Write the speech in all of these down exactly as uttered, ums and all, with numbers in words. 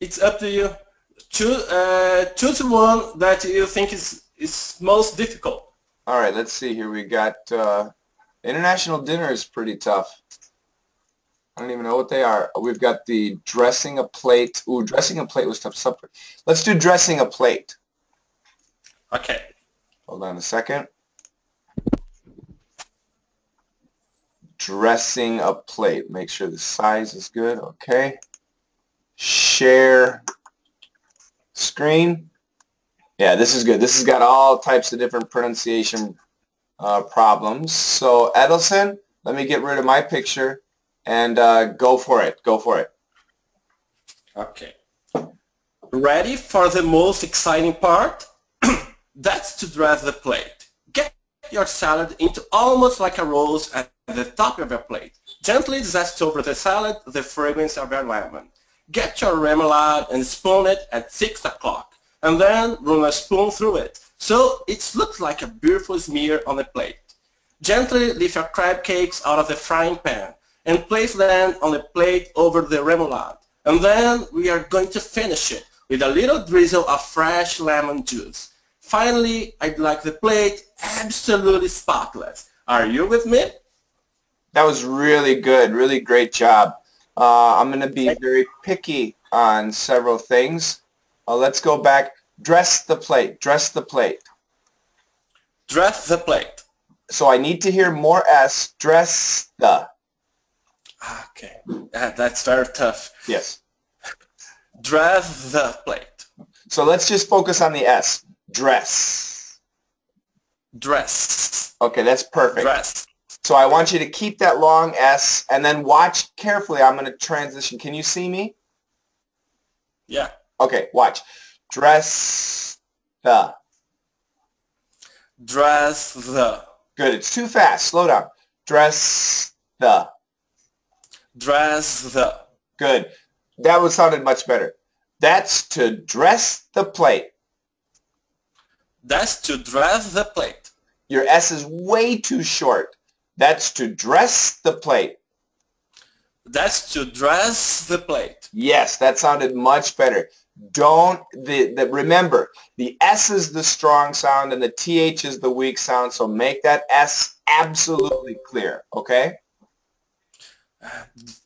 it's up to you. Choose, uh, choose one that you think is, is most difficult. All right, let's see here. We got uh, international dinner is pretty tough. I don't even know what they are. We've got the dressing a plate. Ooh, dressing a plate was tough. Supper. Let's do dressing a plate. Okay. Hold on a second. Dressing a plate. Make sure the size is good. Okay. Share screen. Yeah, this is good. This has got all types of different pronunciation uh, problems. So Edelson, let me get rid of my picture. And uh, go for it. Go for it. Okay. Ready for the most exciting part? That's to dress the plate. Get your salad into almost like a rose at the top of your plate. Gently zest over the salad the fragrance of your lemon. Get your remoulade and spoon it at six o'clock. And then run a spoon through it, so it looks like a beautiful smear on the plate. Gently lift your crab cakes out of the frying pan and place them on a plate over the remoulade. And then we are going to finish it with a little drizzle of fresh lemon juice. Finally, I'd like the plate absolutely spotless. Are you with me? That was really good, really great job. Uh, I'm going to be very picky on several things. Uh, let's go back. Dress the plate, dress the plate. Dress the plate. So I need to hear more S, dress the. Okay, uh, that's very tough. Yes. Dress the plate. So let's just focus on the S. Dress. Dress. Okay, that's perfect. Dress. So I want you to keep that long S and then watch carefully. I'm going to transition. Can you see me? Yeah. Okay, watch. Dress the. Dress the. Good. It's too fast. Slow down. Dress the. Dress the. Good. That one sounded much better. That's to dress the plate. That's to dress the plate. Your S is way too short. That's to dress the plate. That's to dress the plate. Yes, that sounded much better. Don't, the, the remember, the S is the strong sound and the T H is the weak sound, so make that S absolutely clear, okay?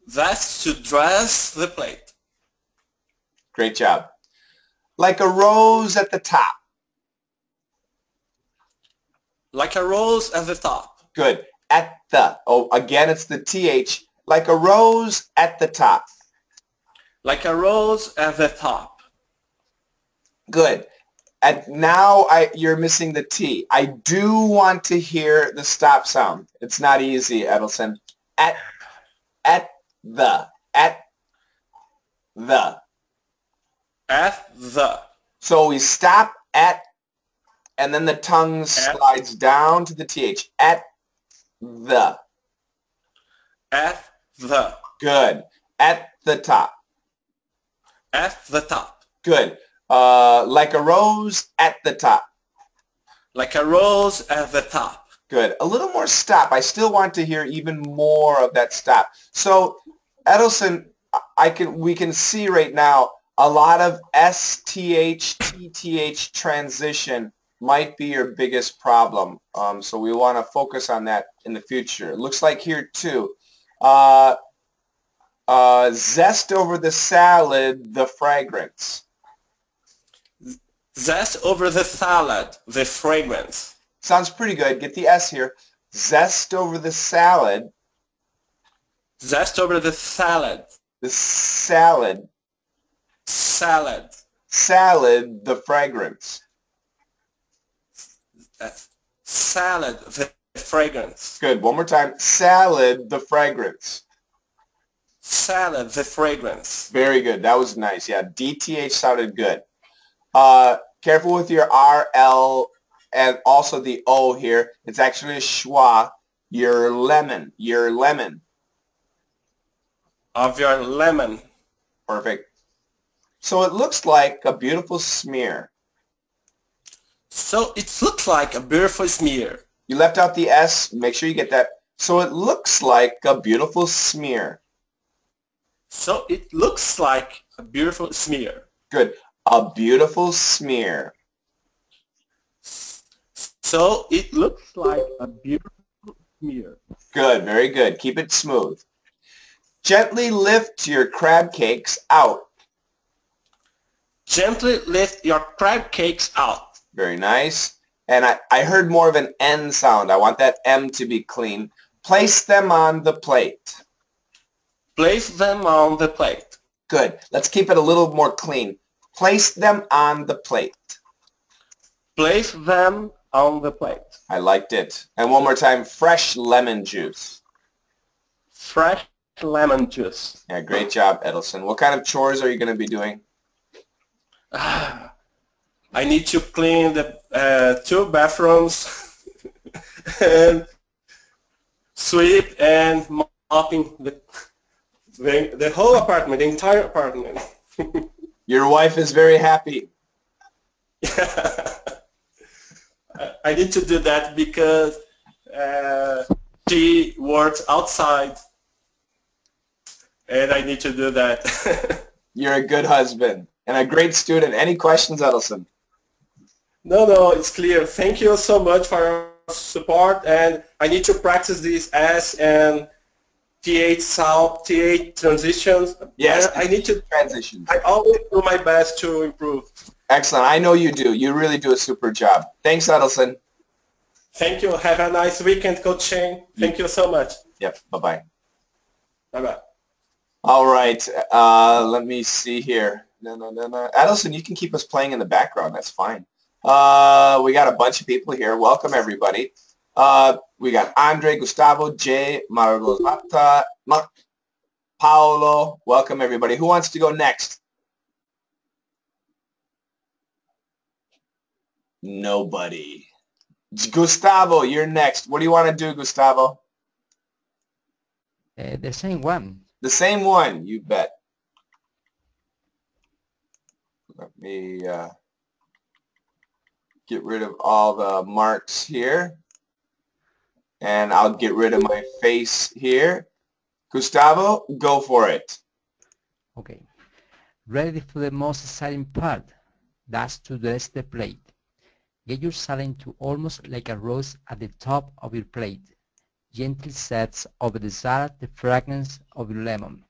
That's to dress the plate. Great job. Like a rose at the top. Like a rose at the top. Good. At the. Oh, again, it's the T H. Like a rose at the top. Like a rose at the top. Good. And now I, you're missing the T. I do want to hear the stop sound. It's not easy, Edelson. At At the. At the. At the. So we stop at, and then the tongue slides down to the T H. At the. At the. Good. At the top. At the top. Good. Uh, like a rose at the top. Like a rose at the top. Good. A little more stop. I still want to hear even more of that stop. So, Edelson, I can we can see right now a lot of S T H, T T H transition might be your biggest problem. Um, so we want to focus on that in the future. It looks like here too. Uh, uh, zest over the salad, the fragrance. Zest over the salad, the fragrance. Sounds pretty good. Get the S here. Zest over the salad. Zest over the salad. The salad. Salad. Salad, the fragrance. That's salad, the fragrance. Good. One more time. Salad, the fragrance. Salad, the fragrance. Very good. That was nice. Yeah. D T H sounded good. Uh, careful with your R L. And also the O here, it's actually a schwa, your lemon, your lemon. Of your lemon. Perfect. So it looks like a beautiful smear. So it looks like a beautiful smear. You left out the S, make sure you get that. So it looks like a beautiful smear. So it looks like A beautiful smear. Good. A beautiful smear. So it looks like a beautiful smear. Good. Very good. Keep it smooth. Gently lift your crab cakes out. Gently lift your crab cakes out. Very nice. And I, I heard more of an N sound. I want that M to be clean. Place them on the plate. Place them on the plate. Good. Let's keep it a little more clean. Place them on the plate. Place them on the plate. I liked it. And one more time, fresh lemon juice. Fresh lemon juice. Yeah, great job, Edelson. What kind of chores are you going to be doing? Uh, I need to clean the uh, two bathrooms and sweep and mopping the, the, the whole apartment, the entire apartment. Your wife is very happy. Yeah. I need to do that because uh, she works outside. And I need to do that. You're a good husband and a great student. Any questions, Edelson? No, no, it's clear. Thank you so much for your support. And I need to practice these S and T H sound, T H transitions. Yes, I, I need to transition. I always do my best to improve. Excellent. I know you do. You really do a super job. Thanks, Edelson. Thank you. Have a nice weekend, Coach Shane. Thank you so much. Yep. Bye-bye. Bye-bye. All right, uh, let me see here. No, no, no, no. Edelson, you can keep us playing in the background. That's fine. Uh, we got a bunch of people here. Welcome, everybody. Uh, we got Andre, Gustavo, Jay, Małgorzata, Paolo. Welcome, everybody. Who wants to go next? Nobody. Gustavo, you're next. What do you want to do, Gustavo? Uh, the same one. The same one, you bet. Let me uh, get rid of all the marks here. And I'll get rid of my face here. Gustavo, go for it. Okay. Ready for the most exciting part. That's to dress the plate. Get your salad to almost like a rose at the top of your plate. Gently sets over the salad the fragrance of your lemon.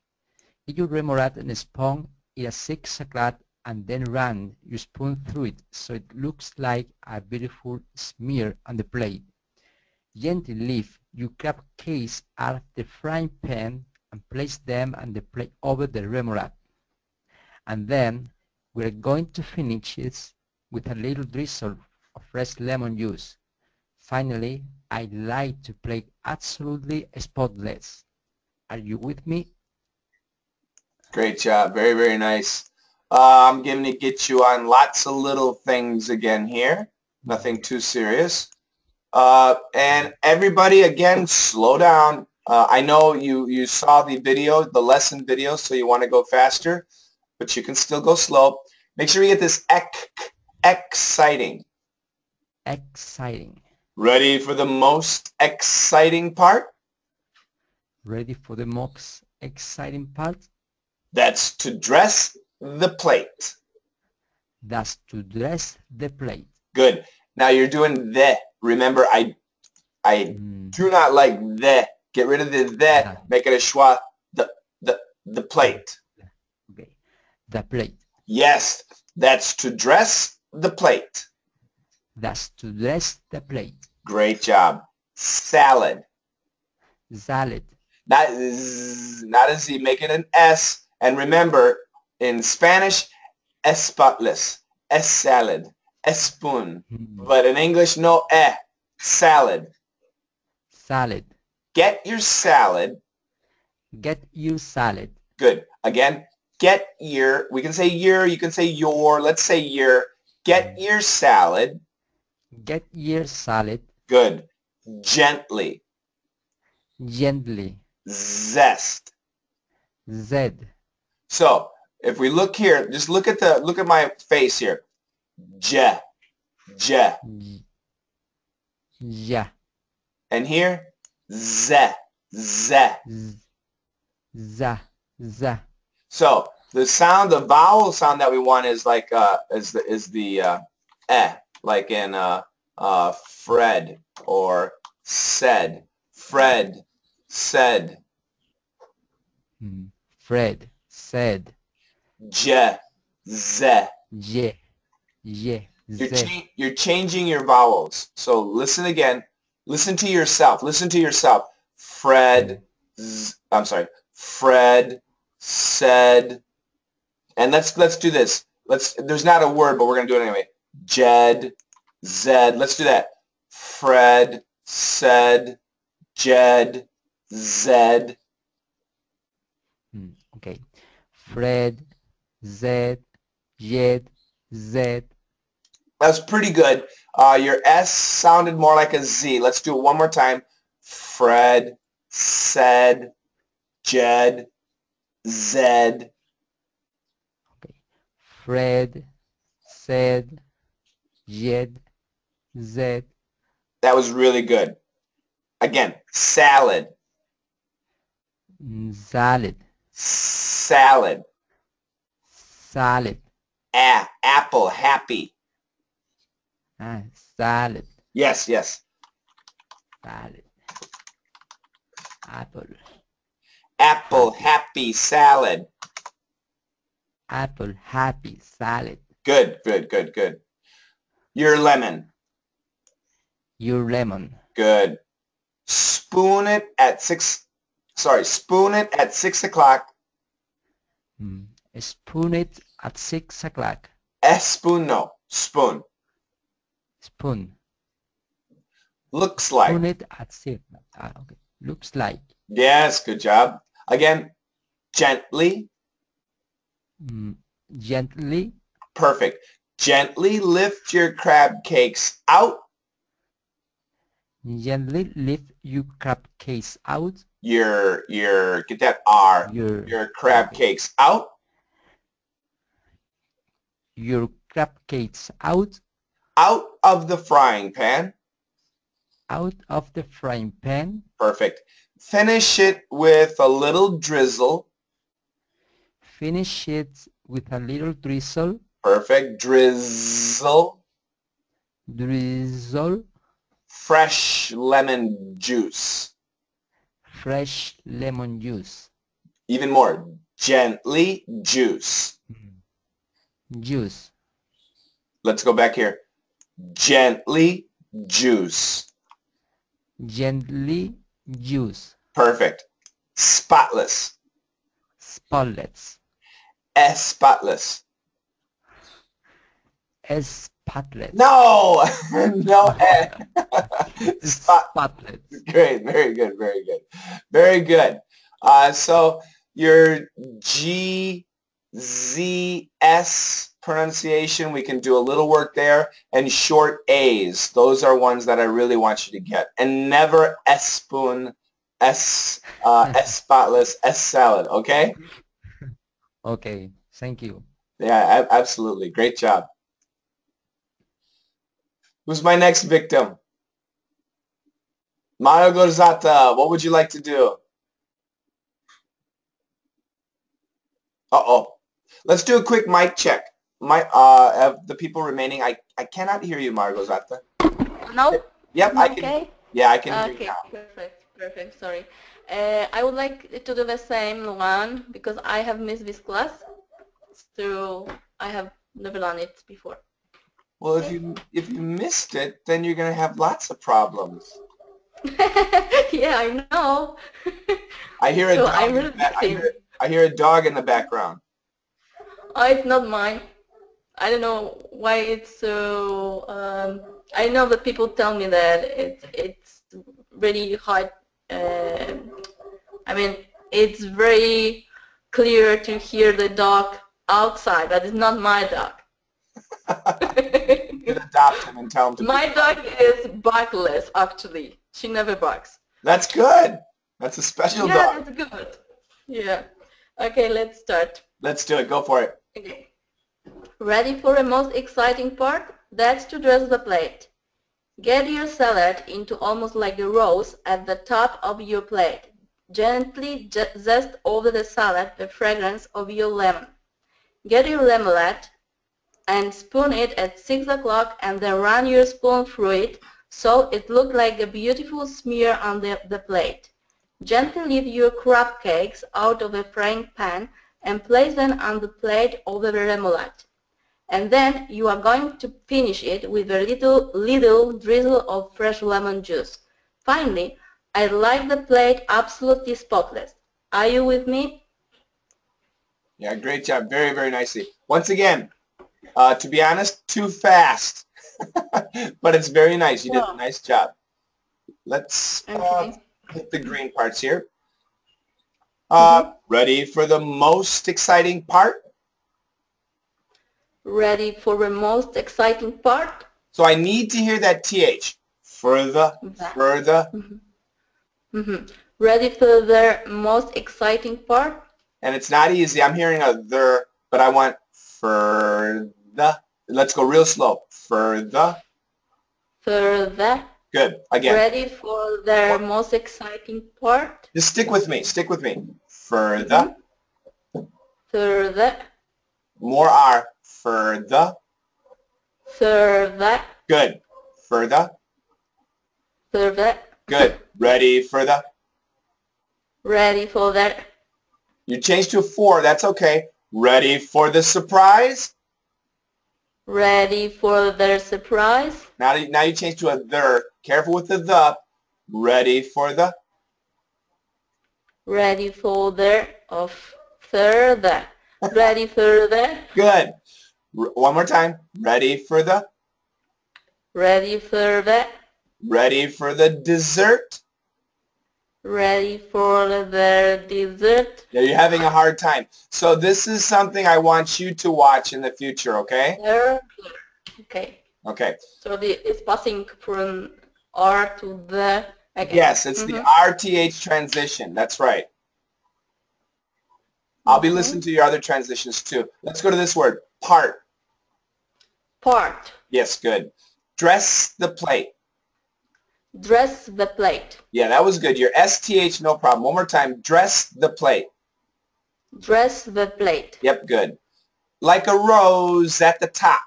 Get your remoulade and spoon in a thick salad and then run your spoon through it so it looks like a beautiful smear on the plate. Gently lift your crab cakes out of the frying pan and place them on the plate over the remoulade. And then we're going to finish this with a little drizzle of fresh lemon juice. Finally, I like to play absolutely spotless. Are you with me? Great job. Very, very nice. Uh, I'm going to get you on lots of little things again here. Nothing too serious. Uh, and everybody, again, slow down. Uh, I know you, you saw the video, the lesson video, so you want to go faster, but you can still go slow. Make sure you get this ec- exciting. Exciting. Ready for the most exciting part? Ready for the most exciting part? That's to dress the plate. That's to dress the plate. Good. Now you're doing the. Remember, I I mm. do not like the. Get rid of the the. Yeah. Make it a schwa. The, the, the plate. Okay. The plate. Yes. That's to dress the plate. That's to dress the plate. Great job. Salad. Salad. Not, z, not a Z. Make it an S. And remember, in Spanish, es spotless. Es salad. Es spoon. Mm-hmm. But in English, no eh. Salad. Salad. Get your salad. Get your salad. Good. Again, get your. We can say your. You can say your. Let's say your. Get your salad. Get your salad. Good. Gently. Gently. Zest. Zed. So if we look here, just look at the look at my face here. Je. Je. Yeah. And here, ze. Ze. Z. Za. Za. So The sound, the vowel sound that we want is like uh, is the is the uh, eh, like in uh, uh, Fred or said. Fred said. Hmm. Fred said. Je, ze. Je, je. You're, cha you're changing your vowels. So listen again. Listen to yourself. Listen to yourself. Fred. Z I'm sorry. Fred said. And let's let's do this. Let's. There's not a word, but we're gonna do it anyway. Jed, Zed. Let's do that. Fred said, Jed, Zed. Hmm, okay. Fred, Zed, Jed, Zed. That's pretty good. Uh, your S sounded more like a Z. Let's do it one more time. Fred, said, Jed, Zed. Fred, said, Jed, Zed. That was really good. Again, salad. Salad. Salad. Salad. A apple, happy. Ah, salad. Yes, yes. Salad. Apple. Apple, happy, salad. Apple, happy, salad. Good, good, good, good. Your lemon. Your lemon. Good. Spoon it at six. Sorry, spoon it at six o'clock. Mm. Spoon it at six o'clock. Es spoon, no. Spoon. Spoon. Looks like. Spoon it at six. Ah, okay. Looks like. Yes, good job. Again, gently. Mm, gently. Perfect. Gently lift your crab cakes out. Gently lift your crab cakes out. Your, your, get that R. Your, your crab okay. cakes out. Your crab cakes out. Out of the frying pan. Out of the frying pan. Perfect. Finish it with a little drizzle. Finish it with a little drizzle. Perfect. Drizzle. Drizzle. Fresh lemon juice. Fresh lemon juice. Even more. Gently juice. Juice. Let's go back here. Gently juice. Gently juice. Perfect. Spotless. Spotless. S spotless. S spotless. No, no S. Spot spotless. Great, very good, very good, very good. Uh, so your G, Z, S pronunciation, we can do a little work there, and short A's. Those are ones that I really want you to get, and never S spoon, S, uh, S spotless, S salad. Okay. Okay, thank you. Yeah, absolutely. Great job. Who's my next victim? Małgorzata, what would you like to do? Uh-oh. Let's do a quick mic check. My, uh, of the people remaining, I, I cannot hear you, Małgorzata. No? Yep, I okay. can. Yeah, I can okay, hear you now. Perfect, perfect, sorry. Uh, I would like to do the same one because I have missed this class, so I have never done it before. Well, if you if you missed it, then you're gonna have lots of problems. Yeah, I know. I hear a so dog. I'm really I, hear, I hear a dog in the background. Oh, it's not mine. I don't know why it's so. Um, I know that people tell me that it it's really hard. Uh, I mean, it's very clear to hear the dog outside, but it's not my dog. You adopt him and tell him to my dog is barkless, actually. She never barks. That's good. That's a special yeah, dog. Yeah, that's good. Yeah. Okay, let's start. Let's do it. Go for it. Okay. Ready for the most exciting part? That's to dress the plate. Get your salad into almost like a rose at the top of your plate. Gently zest over the salad the fragrance of your lemon. Get your lamellette and spoon it at six o'clock and then run your spoon through it so it looked like a beautiful smear on the, the plate. Gently lift your crab cakes out of the frying pan and place them on the plate over the remoulade. And then you are going to finish it with a little, little drizzle of fresh lemon juice. Finally, I like the plate absolutely spotless. Are you with me? Yeah, great job. Very, very nicely. Once again, uh, to be honest, too fast. But it's very nice. You did a nice job. Let's uh, okay. hit the green parts here. Uh, mm-hmm. Ready for the most exciting part? Ready for the most exciting part? So I need to hear that T H. Further, that. further. Mm-hmm. Mm-hmm. Ready for the most exciting part? And it's not easy. I'm hearing a there, but I want further. Let's go real slow. Further. Further. Good. Again. Ready for the most exciting part? Just stick with me. Stick with me. Further. Further. More R. Further. Further. Good. Further. Further. Good. Ready for the? Ready for that. You changed to a four. That's okay. Ready for the surprise? Ready for the surprise. Now, now you change to a there. Careful with the the. Ready for the? Ready for the of further. Ready for the? Good. R one more time. Ready for the? Ready for the? Ready for the dessert. Ready for the dessert. Yeah, you're having a hard time. So this is something I want you to watch in the future, okay? Okay. Okay. So the, it's passing from R to the. Okay. Yes, it's mm-hmm. the R T H transition. That's right. I'll be mm-hmm. listening to your other transitions too. Let's go to this word, part. Part. Yes, good. Dress the plate. Dress the plate. Yeah, that was good. Your S T H, no problem. One more time. Dress the plate. Dress the plate. Yep, good. Like a rose at the top.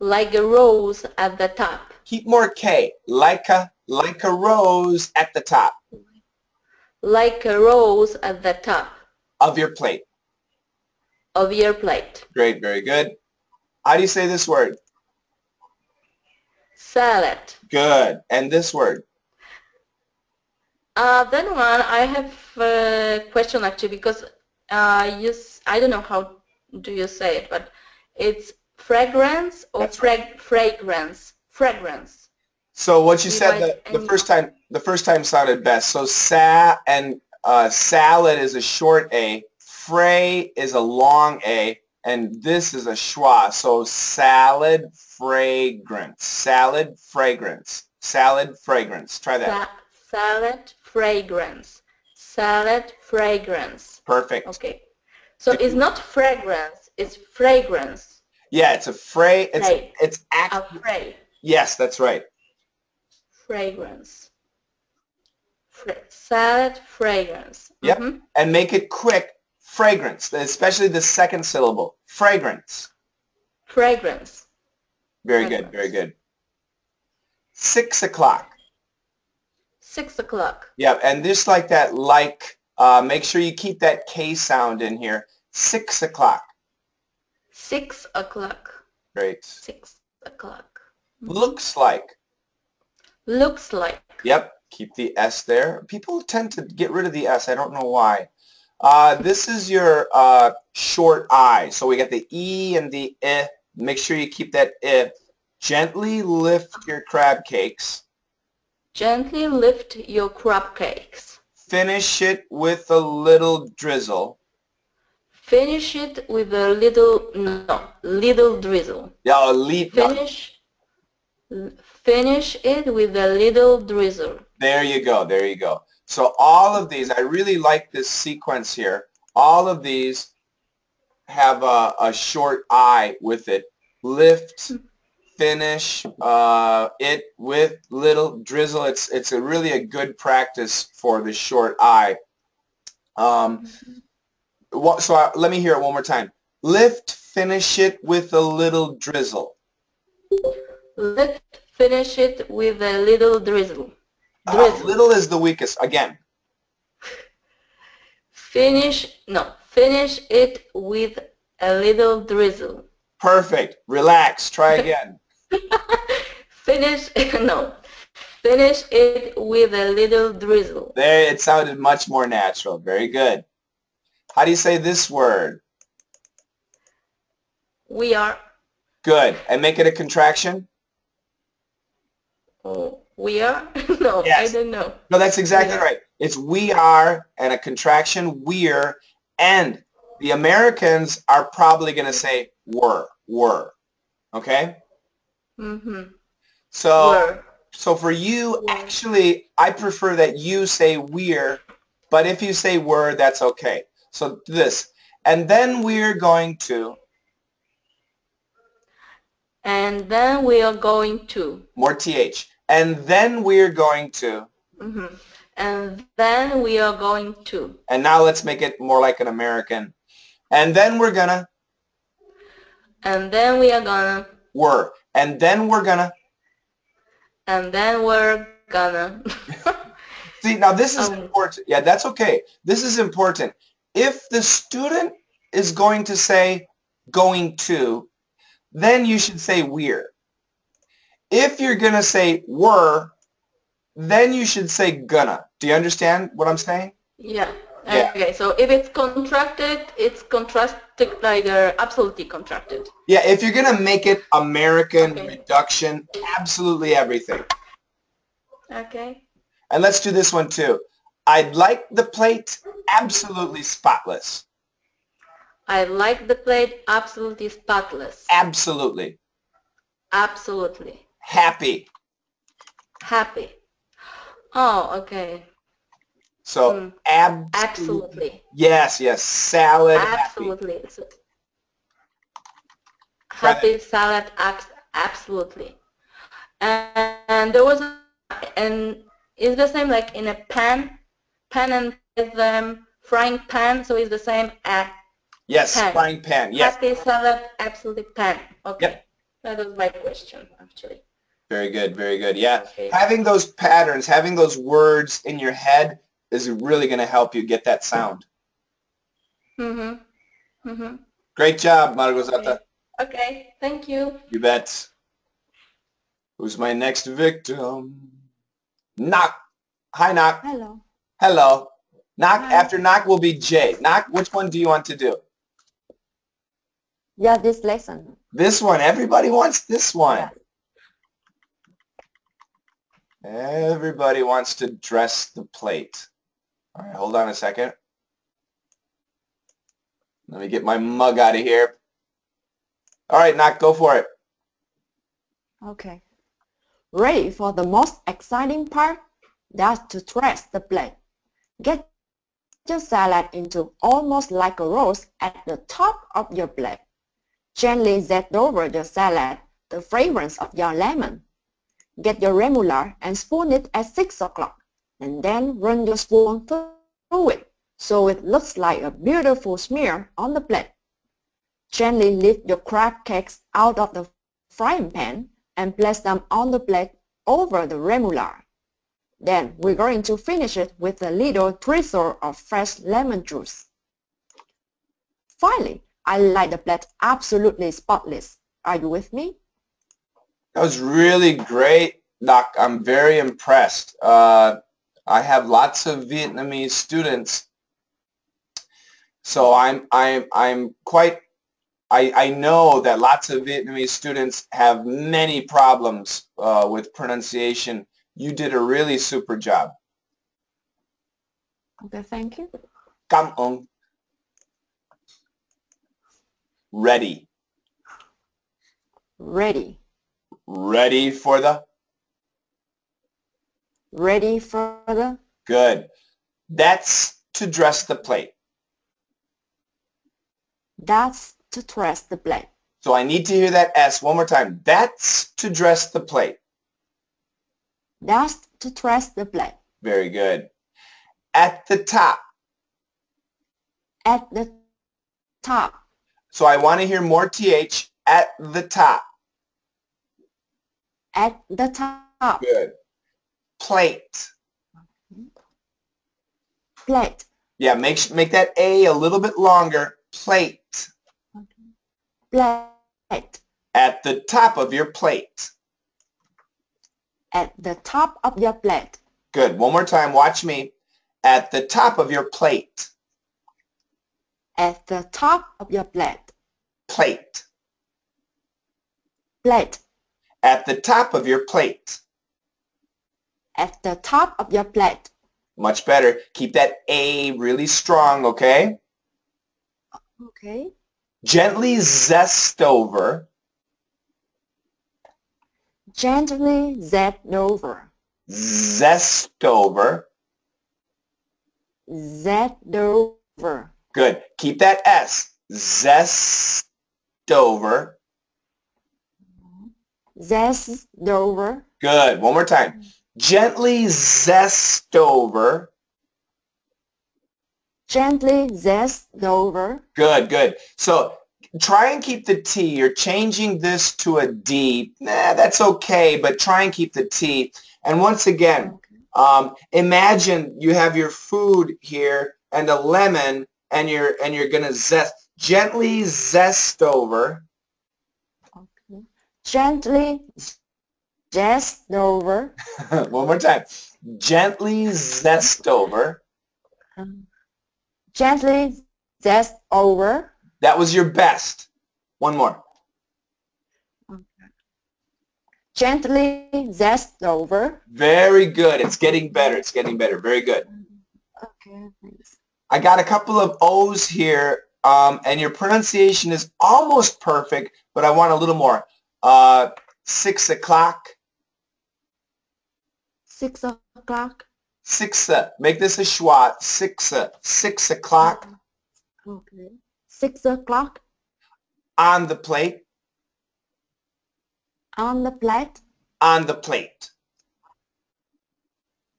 Like a rose at the top. Keep more K. Like a, like a rose at the top. Like a rose at the top. Of your plate. Of your plate. Great, very good. How do you say this word? Salad. Good. And this word? Uh, that one, I have a question actually because uh, you s I don't know how do you say it, but it's fragrance or frag right. fragrance? Fragrance. So what you said the, the first time, the first time sounded best. So sa and uh, salad is a short A, fray is a long A, and this is a schwa, so salad fragrance, salad fragrance, salad fragrance. Try that. Sa salad fragrance, salad fragrance. Perfect. Okay. So it's not fragrance, it's fragrance. Yeah, it's a fray. It's fray. It's actually. A fray. Yes, that's right. Fragrance. Fra salad fragrance. Yep. Mm-hmm. And make it quick. Fragrance, especially the second syllable. Fragrance. Fragrance. Very fragrance. Good, very good. Six o'clock. Six o'clock. Yeah, and just like that, like, uh, make sure you keep that K sound in here. Six o'clock. Six o'clock. Great. Six o'clock. Looks like. Looks like. Yep, keep the S there. People tend to get rid of the S. I don't know why. Uh, this is your uh, short I. So we got the E and the I. Make sure you keep that I. Gently lift your crab cakes. Gently lift your crab cakes. Finish it with a little drizzle. Finish it with a little, no, little drizzle. Yeah, a leap. Finish, finish it with a little drizzle. There you go, there you go. So all of these, I really like this sequence here. All of these have a, a short I with it. Lift, finish uh, it with little drizzle. It's it's a really a good practice for the short I. Um, so I, let me hear it one more time. Lift, finish it with a little drizzle. Lift, finish it with a little drizzle. drizzle. Ah, little is the weakest. Again. Finish, no, finish it with a little drizzle. Perfect. Relax. Try again. Finish, no. Finish it with a little drizzle. There, it sounded much more natural. Very good. How do you say this word? We are. Good. And make it a contraction? Oh, we are? No, yes. I don't know. No, that's exactly right. It's we are and a contraction, we're, and the Americans are probably going to say were, were. Okay? Mm-hmm. So... Were. So for you, actually, I prefer that you say we're, but if you say were, that's okay. So this. And then we're going to. And then we are going to. More T H. And then we're going to. Mm-hmm. And then we are going to. And now let's make it more like an American. And then we're gonna. And then we are gonna. Were. And then we're gonna. And then we're gonna. See, now this is um, important. Yeah, that's okay. This is important. If the student is going to say going to, then you should say we're. If you're going to say were, then you should say gonna. Do you understand what I'm saying? Yeah. Yeah. Okay, so if it's contracted, it's contracted like uh, absolutely contracted. Yeah, if you're going to make it American, okay. Reduction, absolutely everything. Okay. And let's do this one too. I'd like the plate absolutely spotless. I'd like the plate absolutely spotless. Absolutely. Absolutely. Happy. Happy. Oh, okay. So, ab absolutely. Yes, yes. Salad. Absolutely. Happy, happy salad. Abs absolutely. And, and there was, a, and it's the same like in a pan, pan and with, um, frying pan. So it's the same at. Yes, pan. Frying pan. Yes. Happy salad. Absolutely pan. Okay. Yep. That was my question actually. Very good. Very good. Yeah. Okay. Having those patterns, having those words in your head. Is really going to help you get that sound. Mm-hmm. Mm-hmm. Great job, Małgorzata. Okay. Okay, thank you. You bet. Who's my next victim? Knock. Hi, Knock. Hello. Hello. Knock. Hi. After Knock will be Jay. Knock, which one do you want to do? Yeah, this lesson. This one. Everybody wants this one. Yeah. Everybody wants to dress the plate. All right, hold on a second. Let me get my mug out of here. All right, Knock, go for it. Okay. Ready for the most exciting part? That's to dress the plate. Get your salad into almost like a rose at the top of your plate. Gently set over your salad the fragrance of your lemon. Get your remoulade and spoon it at six o'clock, and then run your spoon through it so it looks like a beautiful smear on the plate. Gently lift your crab cakes out of the frying pan and place them on the plate over the remoulade. Then we're going to finish it with a little drizzle of fresh lemon juice. Finally, I like the plate absolutely spotless. Are you with me? That was really great, Doc. I'm very impressed. Uh, I have lots of Vietnamese students, so I'm I'm I'm quite. I I know that lots of Vietnamese students have many problems uh, with pronunciation. You did a really super job. Okay, thank you. Cảm ơn. Ready. Ready. Ready for the? Ready for the? Good. That's to dress the plate. That's to dress the plate. So I need to hear that S one more time. That's to dress the plate. That's to dress the plate. Very good. At the top. At the top. So I want to hear more T H at the top. At the top. Good. Plate. Plate. Yeah, make make that A a little bit longer. Plate. Plate. At the top of your plate. At the top of your plate. Good. One more time. Watch me. At the top of your plate. At the top of your plate. Plate. Plate. At the top of your plate. At the top of your plate. Much better. Keep that A really strong, okay? Okay. Gently zest over. Gently zest over. Zest over. Zest over. Good. Keep that S. Zest over. Zest over. Good. One more time. Gently zest over. Gently zest over. Good, good. So try and keep the T. You're changing this to a D. Nah, that's okay, but try and keep the T. And once again, um, imagine you have your food here and a lemon, and you're and you're gonna zest. Gently zest over. Okay. Gently zest over. One more time. Gently zest over. Um, gently zest over. That was your best. One more. Okay. Gently zest over. Very good. It's getting better. It's getting better. Very good. Okay. Thanks. I got a couple of O's here, um, and your pronunciation is almost perfect, but I want a little more. Uh, six o'clock. Six o'clock. Six. Make this a schwa. Six. Six o'clock. Okay. Six o'clock. On the plate. On the plate. On the plate.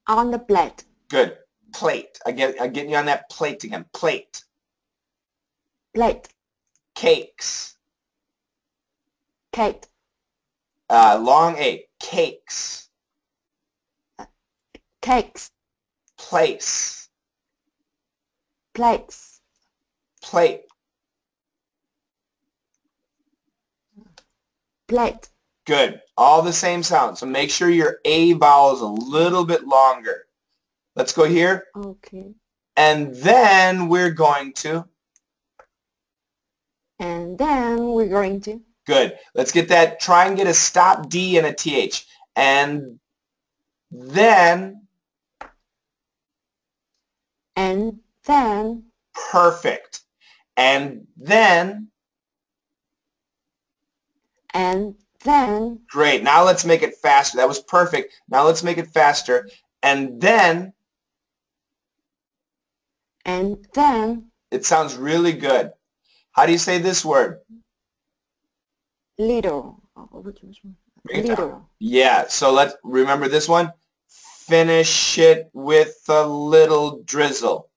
On the plate. Good. Plate. I get. I get you on that plate again. Plate. Plate. Cakes. Cake. Uh, long A. Cakes. Cakes. Place. Plates. Plate. Plate. Good. All the same sound. So make sure your A vowel is a little bit longer. Let's go here. Okay. And then we're going to. And then we're going to. Good. Let's get that. Try and get a stop D and a T H. And then. And then. Perfect. And then. And then. Great. Now let's make it faster. That was perfect. Now let's make it faster. And then. And then. It sounds really good. How do you say this word? Little. Little. Yeah. So let's remember this one. Finish it with a little drizzle.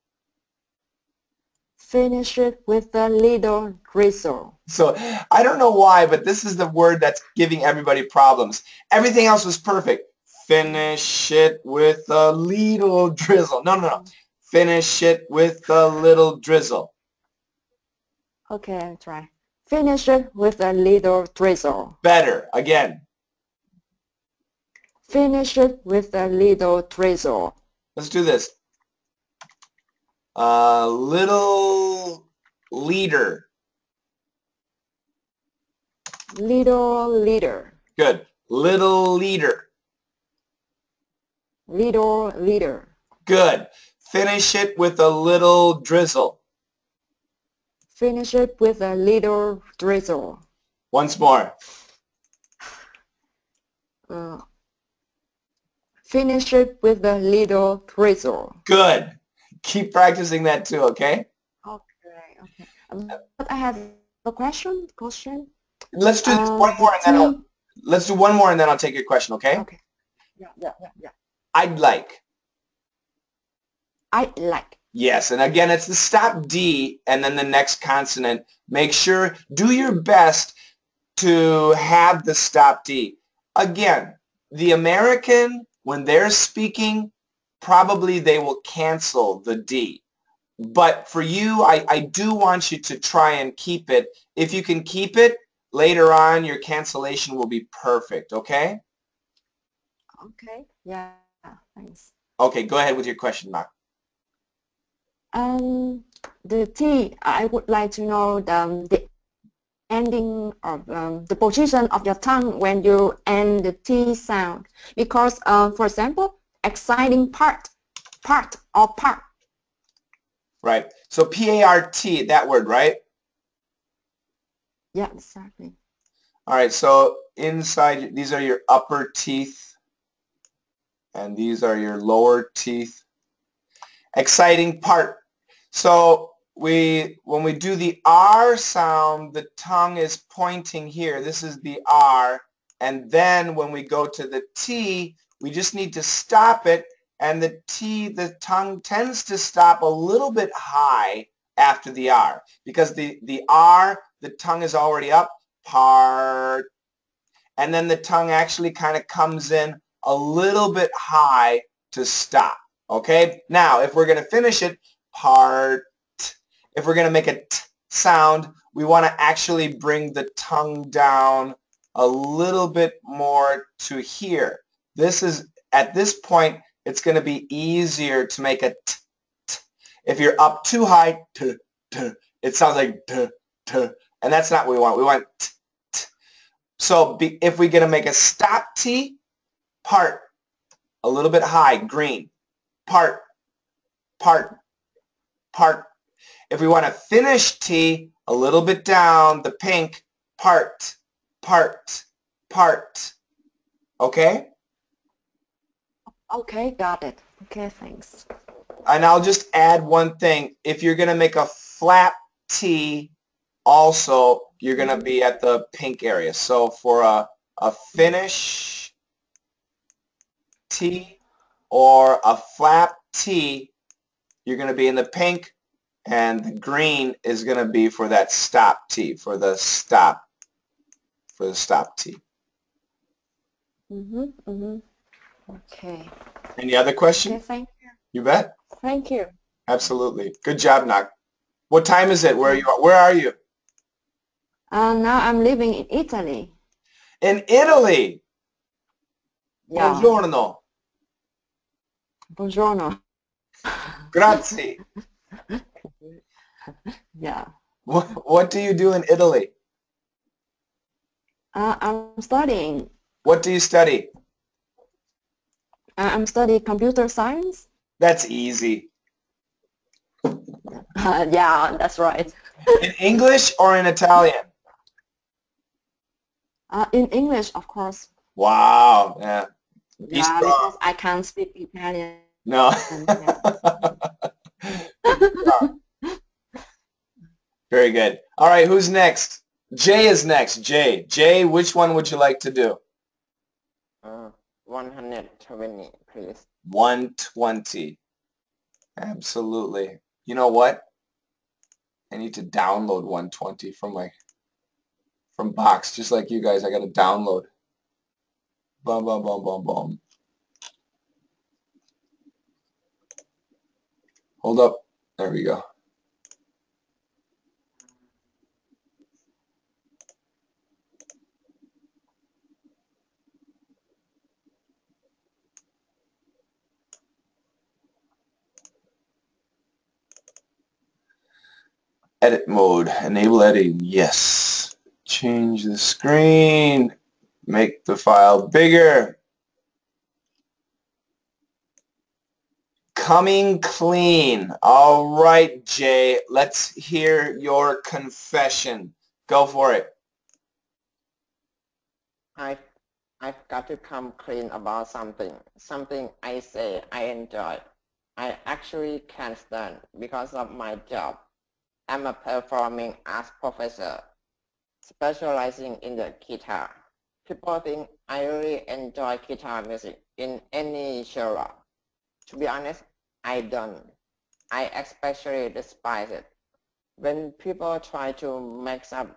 Finish it with a little drizzle. So I don't know why, but this is the word that's giving everybody problems. Everything else was perfect. Finish it with a little drizzle. No, no, no. Finish it with a little drizzle. Okay, I'll try. Finish it with a little drizzle. Better. Again. Finish it with a little drizzle. Let's do this. A little leader. Little leader. Good. Little leader. Little leader. Good. Finish it with a little drizzle. Finish it with a little drizzle. Once more. Uh, finish it with a little drizzle. Good. Keep practicing that too, okay? Okay, okay. Um, but I have a question. Question. Let's do uh, one more, and then I'll, let's do one more, and then I'll take your question, okay? Okay. Yeah, yeah, yeah, yeah. I'd like. I'd like. Yes, and again, it's the stop D and then the next consonant. Make sure, do your best to have the stop D. Again, the American, when they're speaking, probably they will cancel the D. But for you, I, I do want you to try and keep it. If you can keep it, later on your cancellation will be perfect, okay? Okay, yeah, thanks. Okay, go ahead with your question, Mark. Um, the T, I would like to know the, um, the ending of um, the position of your tongue when you end the T sound. Because, uh, for example, exciting part, part or part. Right. So P A R T, that word, right? Yeah, exactly. All right. So inside, these are your upper teeth, and these are your lower teeth. Exciting part. So we, when we do the R sound, the tongue is pointing here. This is the R. And then when we go to the T, we just need to stop it. And the T, the tongue tends to stop a little bit high after the R. Because the, the R, the tongue is already up. Part. And then the tongue actually kind of comes in a little bit high to stop. Okay? Now, if we're going to finish it, part. If we're going to make a T sound, we want to actually bring the tongue down a little bit more to here. This is, at this point, it's going to be easier to make a T. T. If you're up too high, T, T, it sounds like T, T, and that's not what we want. We want T, T. So be, if we're going to make a stop T, part, a little bit high, green. Part, part, part. If we want to finish T, a little bit down, the pink, part, part, part. Okay? Okay, got it. Okay, thanks. And I'll just add one thing. If you're going to make a flap T, also, you're going to be at the pink area. So for a, a finish T, or a flap T, you're going to be in the pink, and the green is going to be for that stop T, for the stop, for the stop T. Mm-hmm, mm-hmm. Okay. Any other question? Okay, thank you. You bet. Thank you. Absolutely. Good job, Ngoc. What time is it? Where are you? Where are you? Uh, now I'm living in Italy. In Italy? Yeah. Buongiorno. Buongiorno. Grazie. Yeah. What, what do you do in Italy? Uh, I'm studying. What do you study? Uh, I'm studying computer science. That's easy. Uh, yeah, that's right. In English or in Italian? Uh, in English, of course. Wow. Yeah. Be yeah, strong. Because I can't speak Italian. No. Very good. All right, who's next? Jay is next. Jay. Jay, which one would you like to do? Uh, one hundred twenty, please. one twenty. Absolutely. You know what? I need to download one twenty from my from Box, just like you guys. I got to download. Bum, bum, bum, bum, bum. Hold up. There we go. Edit mode. Enable editing. Yes. Change the screen. Make the file bigger. Coming clean. All right, Jay. Let's hear your confession. Go for it. I've, I've got to come clean about something. Something I say I enjoy. I actually can't stand because of my job. I'm a performing arts professor, specializing in the guitar. People think I really enjoy guitar music in any genre. To be honest, I don't. I especially despise it when people try to mix up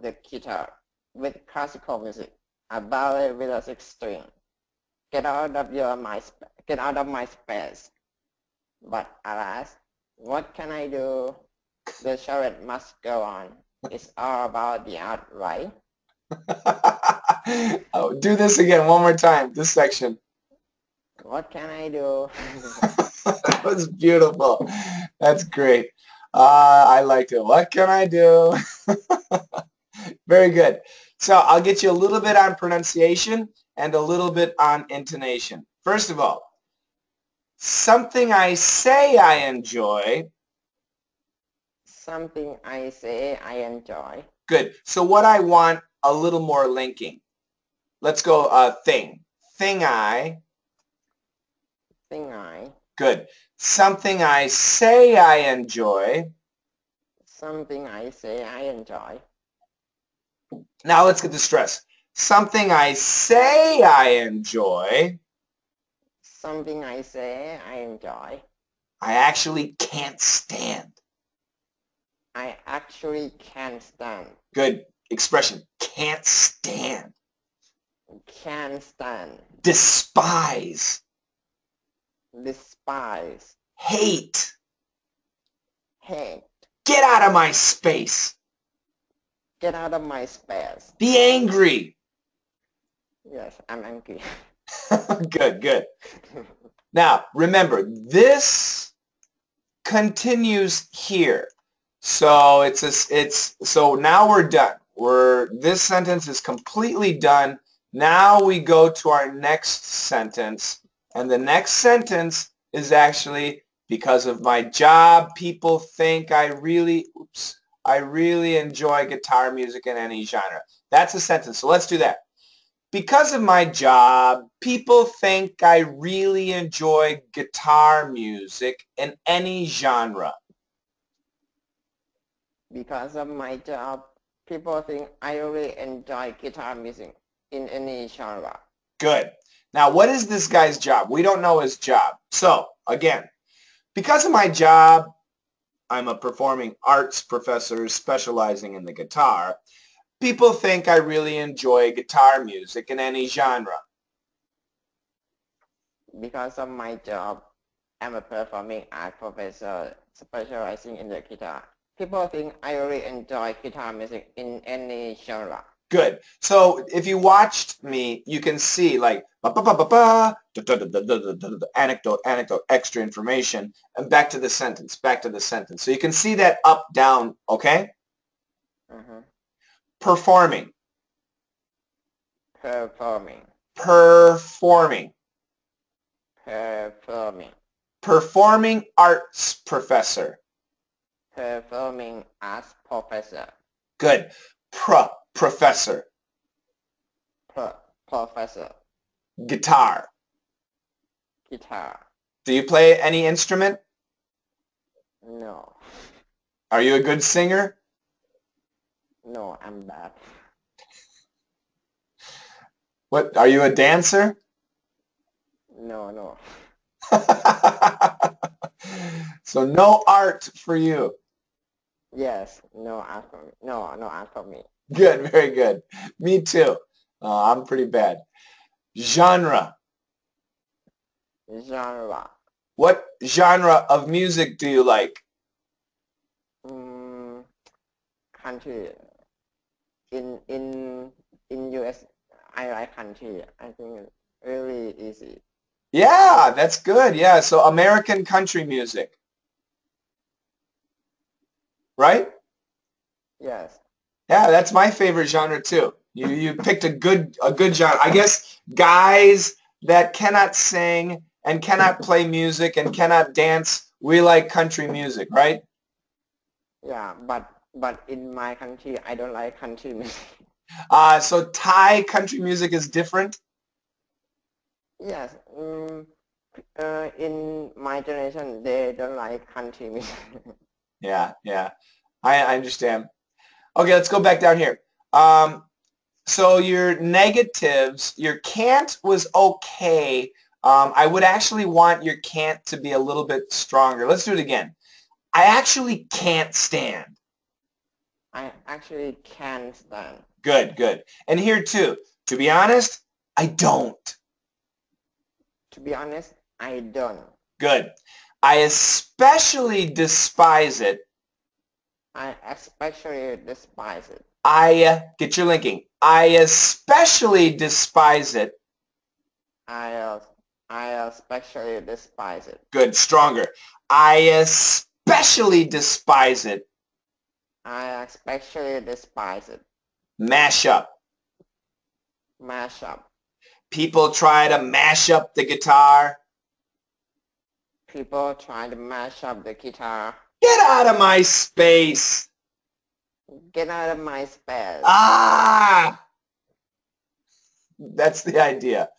the guitar with classical music, a ballet with a six string. Get out of your my get out of my space. But alas, what can I do? The charade must go on. It's all about the art, right? Oh, do this again one more time. This section. What can I do? That was beautiful. That's great. Uh, I liked it. What can I do? Very good. So I'll get you a little bit on pronunciation and a little bit on intonation. First of all, something I say I enjoy. Something I say I enjoy. Good. So what I want a little more linking. Let's go uh, thing. Thing I. Thing I. Good. Something I say I enjoy. Something I say I enjoy. Now let's get the stress. Something I say I enjoy. Something I say I enjoy. I actually can't stand. I actually can't stand. Good expression. Can't stand. Can't stand. Despise. Despise. Hate. Hate. Get out of my space. Get out of my space. Be angry. Yes, I'm angry. Good, good. Now, remember, this continues here. So it's a, it's so now we're done. We're this sentence is completely done. Now we go to our next sentence. And the next sentence is actually, because of my job, people think I really, oops, I really enjoy guitar music in any genre. That's a sentence. So let's do that. Because of my job, people think I really enjoy guitar music in any genre. Because of my job, people think I really enjoy guitar music in any genre. Good. Now, what is this guy's job? We don't know his job. So, again, because of my job, I'm a performing arts professor specializing in the guitar. People think I really enjoy guitar music in any genre. Because of my job, I'm a performing art professor specializing in the guitar. People think I really enjoy guitar music in any genre. Good. So if you watched me, you can see like ba ba ba ba ba, da, da, da, da, da, da, da, anecdote, anecdote, extra information, and back to the sentence, back to the sentence. So you can see that up, down, okay? Mm-hmm. Performing. Performing. Performing. Performing. Performing arts professor. Performing arts professor. Good. Pro. Professor. Pro professor. Guitar. Guitar. Do you play any instrument? No. Are you a good singer? No, I'm bad. What, are you a dancer? No, no. So no art for you. Yes, no art for me. No, no art for me. Good, very good. Me too. Uh, I'm pretty bad. Genre. Genre. What genre of music do you like? Um, country. In in in U S, I like country. I think it's really easy. Yeah, that's good. Yeah, so American country music, right? Yes. Yeah, that's my favorite genre too. You you picked a good a good genre. I guess guys that cannot sing and cannot play music and cannot dance, we like country music, right? Yeah, but but in my country, I don't like country music. Uh, so Thai country music is different? Yes. Um, uh, in my generation, they don't like country music. Yeah, yeah. I, I understand. Okay, let's go back down here. Um, so your negatives, your can't was okay. Um, I would actually want your can't to be a little bit stronger. Let's do it again. I actually can't stand. I actually can stand. Good, good. And here too, to be honest, I don't. To be honest, I don't. Good. I especially despise it. I especially despise it. I, uh, get your linking. I especially despise it. I, uh, I especially despise it. Good, stronger. I especially despise it. I especially despise it. Mash up. Mash up. People try to mash up the guitar. People try to mash up the guitar. Get out of my space. Get out of my space. Ah! That's the idea.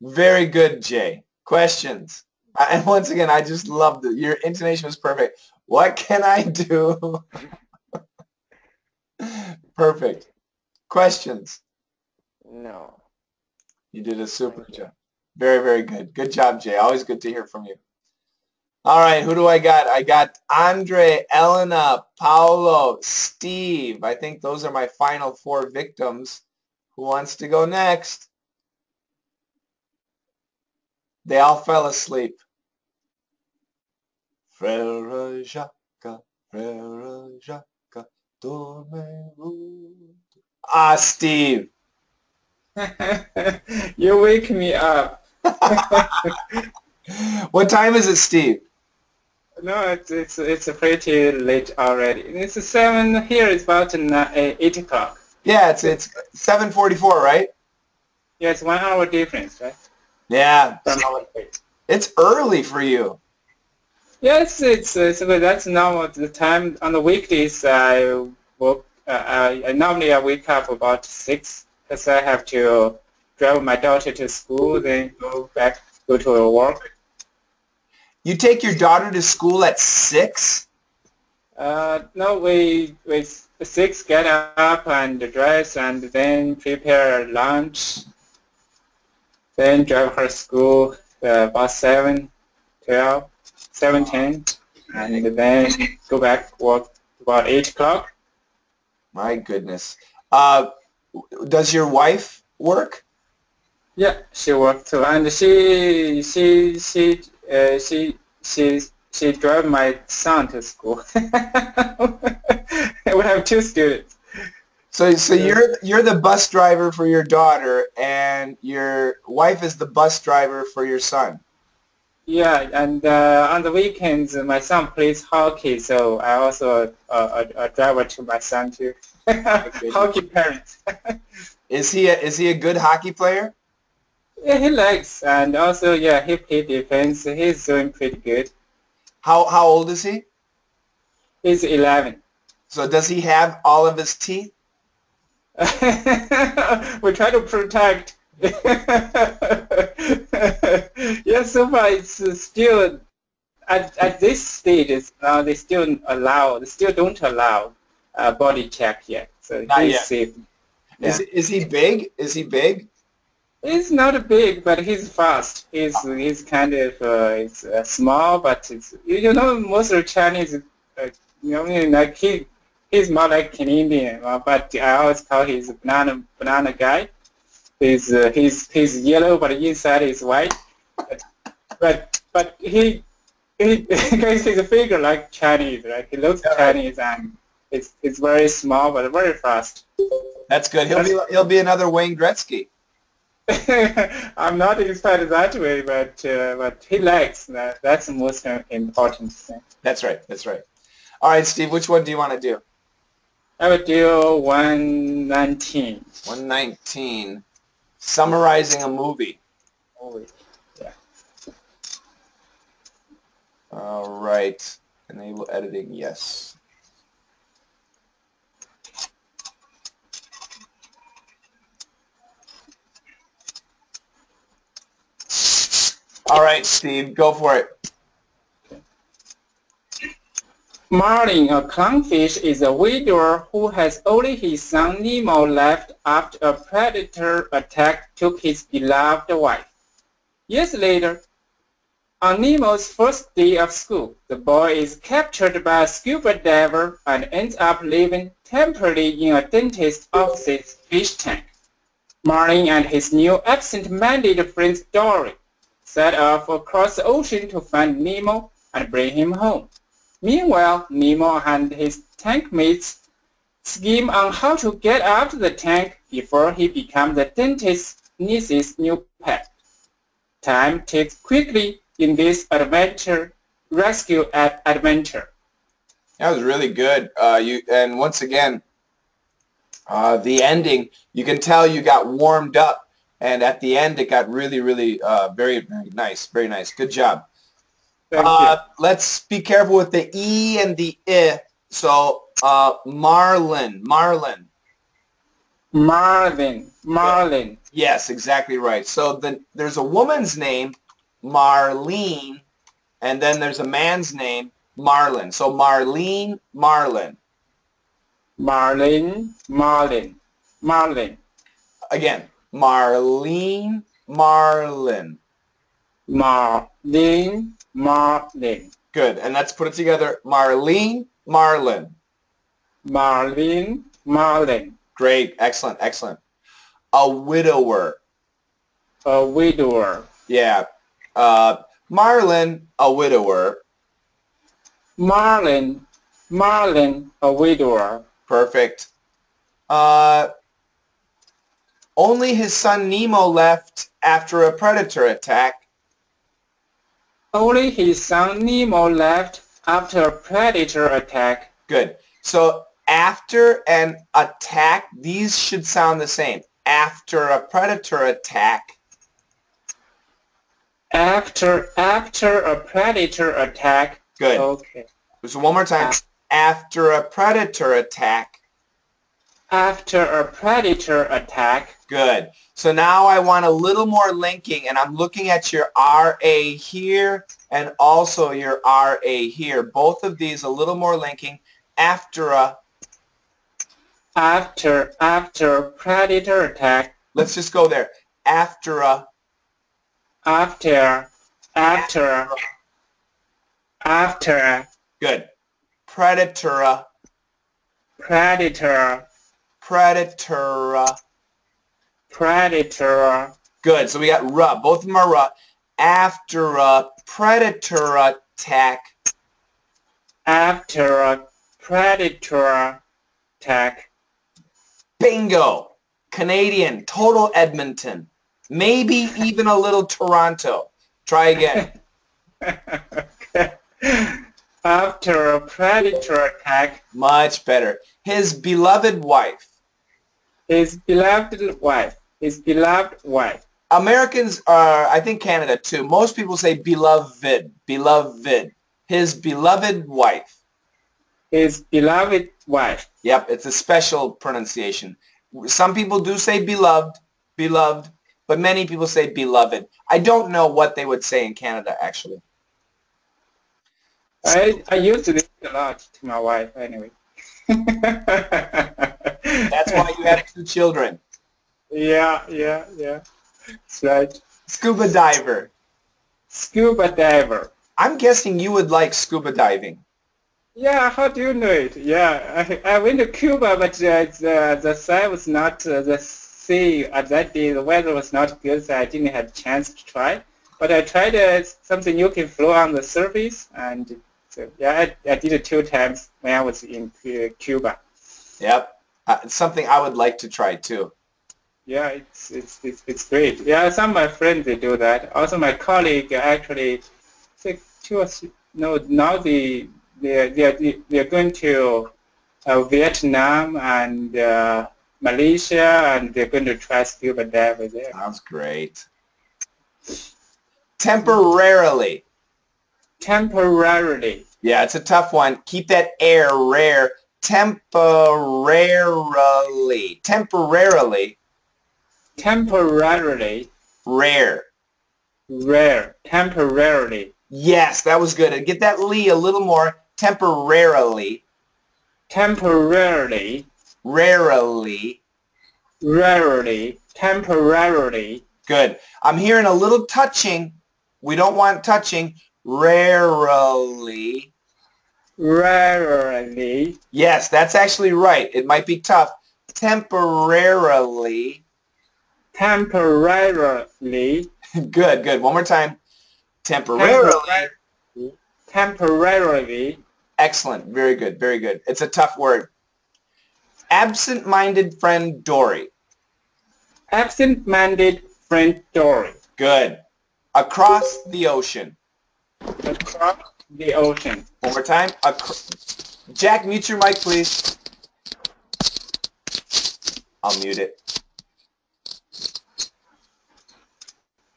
Very good, Jay. Questions? And once again, I just loved it. Your intonation was perfect. What can I do? Perfect. Questions? No. You did a super job. Very, very good. Good job, Jay. Always good to hear from you. All right, who do I got? I got Andre, Elena, Paolo, Steve. I think those are my final four victims. Who wants to go next? They all fell asleep. Frère Jacques, Frère Jacques, dormez-vous. Ah, Steve. You wake me up. What time is it, Steve? No, it's, it's it's pretty late already. It's seven here. It's about eight o'clock. Yeah, it's it's seven forty-four, right? Yeah, it's one hour difference, right? Yeah, it's early for you. Yes, it's it's good. That's normal. The time on the weekdays, I work. Uh, I, I normally I wake up about six because I have to drive my daughter to school, then go back go to work. You take your daughter to school at six? Uh, no, we we six get up and dress and then prepare lunch, then drive her to school uh, about seven, twelve, seven ten, and then go back work about eight o'clock. My goodness. Uh, does your wife work? Yeah, she works too, and she she she. Uh, she she she drove my son to school. We have two students. So so you're you're the bus driver for your daughter, and your wife is the bus driver for your son. Yeah, and uh, on the weekends my son plays hockey, so I also uh, a, a driver to my son too. Hockey parents. Is he a, is he a good hockey player? Yeah, he likes, and also, yeah, he plays defense. He's doing pretty good. How how old is he? He's eleven. So does he have all of his teeth? We try to protect. Yeah, so far it's still at at this stage. It's now they still allow, they still don't allow uh, body check yet. So Not he's yet. safe. Yeah. Is is he big? Is he big? He's not big, but he's fast. He's he's kind of uh, it's, uh, small, but it's, you know, most of the Chinese, uh, you know, like he he's more like Canadian. Uh, but I always call he's a banana banana guy. He's uh, he's he's yellow, but inside is white. But but, but he he because he's a figure like Chinese, right? He looks Chinese and it's it's very small, but very fast. That's good. He'll be he'll be another Wayne Gretzky. I'm not excited that way, but uh, but he likes that. That's the most important thing. That's right. That's right. All right, Steve. Which one do you want to do? I would do one nineteen. One nineteen. Summarizing a movie. Holy, yeah. All right. Enable editing. Yes. All right, Steve, go for it. Marlin, a clownfish, is a widower who has only his son Nemo left after a predator attack took his beloved wife. Years later, On Nemo's first day of school, the boy is captured by a scuba diver and ends up living temporarily in a dentist's office's fish tank. Marlin and his new absent-minded friend Dory set off across the ocean to find Nemo and bring him home. Meanwhile, Nemo and his tank mates scheme on how to get out of the tank before he becomes the dentist's niece's new pet. Time ticks quickly in this adventure, rescue at adventure. That was really good. Uh, you and once again, uh, the ending. You can tell you got warmed up, and at the end, it got really, really uh, very, very nice, very nice. Good job. Thank uh, you. Let's be careful with the e and the i. So, uh, Marlin, Marlin, Marvin, Marlin. Yes, exactly right. So the, there's a woman's name, Marlene, and then there's a man's name, Marlin. So Marlene, Marlin. Marlin, Marlin, Marlin. Again, Marlene, Marlin. Marlene, Marlin. Good, and let's put it together. Marlene, Marlin. Marlene, Marlin. Great, excellent, excellent. A widower. A widower. Yeah. Uh, Marlin, a widower. Marlin, Marlin, a widower. Perfect. Uh, only his son Nemo left after a predator attack. Only his son Nemo left after a predator attack. Good. So after an attack, these should sound the same. After a predator attack. After after a predator attack. Good. Okay. So one more time. After a predator attack. After a predator attack. Good. So now I want a little more linking, and I'm looking at your R A here and also your R A here. Both of these a little more linking. After a. After after a predator attack. Let's just go there. After a. After, after, after. Good. Predator. Predator. Predator. Predator. Good. So we got ruh. Both of them are ruh. After a predator attack. After a predator attack. Bingo. Canadian. Total Edmonton. Maybe even a little Toronto. Try again. Okay. After a predator attack. Much better. His beloved wife. His beloved wife. His beloved wife. Americans are, I think Canada too, most people say beloved, beloved. His beloved wife. His beloved wife. Yep, it's a special pronunciation. Some people do say beloved, beloved. But many people say beloved. I don't know what they would say in Canada, actually. I, I use this a lot to my wife, anyway. That's why you had two children. Yeah, yeah, yeah. That's right. Scuba diver. Scuba diver. I'm guessing you would like scuba diving. Yeah, how do you know it? Yeah, I, I went to Cuba, but uh, the, the site was not uh, the See, at that day the weather was not good, so I didn't have a chance to try. But I tried uh, something you can float on the surface, and so yeah, I, I did it two times when I was in uh, Cuba. Yep, uh, it's something I would like to try too. Yeah, it's it's it's, it's great. Yeah, some of my friends they do that. Also, my colleague actually, like two or three, no, now they they they they're going to uh, Vietnam and. Uh, Malaysia, and they're going to try scuba diving there. Sounds great. Temporarily. Temporarily. Yeah, it's a tough one. Keep that air rare. Temporarily. Temporarily. Temporarily. Rare. Rare. Temporarily. Yes, that was good. And get that lee a little more. Temporarily. Temporarily. Rarely. Rarely. Temporarily. Good. I'm hearing a little touching We don't want touching. Rarely. Rarely. Yes, that's actually right. It might be tough. Temporarily. Temporarily. Good, good. One more time. Temporarily. Temporarily. Temporarily. Excellent. Very good, very good. It's a tough word. Absent-minded friend Dory. Absent-minded friend Dory. Good. Across the ocean. Across the ocean. One more time. Across. Jack, mute your mic, please. I'll mute it.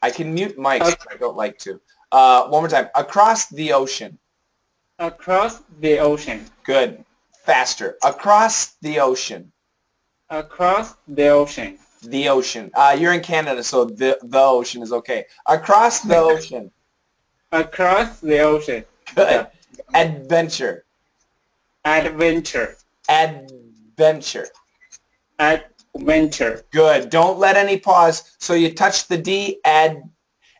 I can mute mics, okay. But I don't like to. Uh, one more time. Across the ocean. Across the ocean. Good. Faster. Across the ocean. Across the ocean. The ocean. Uh, you're in Canada, so the, the ocean is okay. Across the ocean. Across the ocean. Good. Adventure. Adventure. Adventure. Adventure. Good. Don't let any pause. So you touch the D, ad,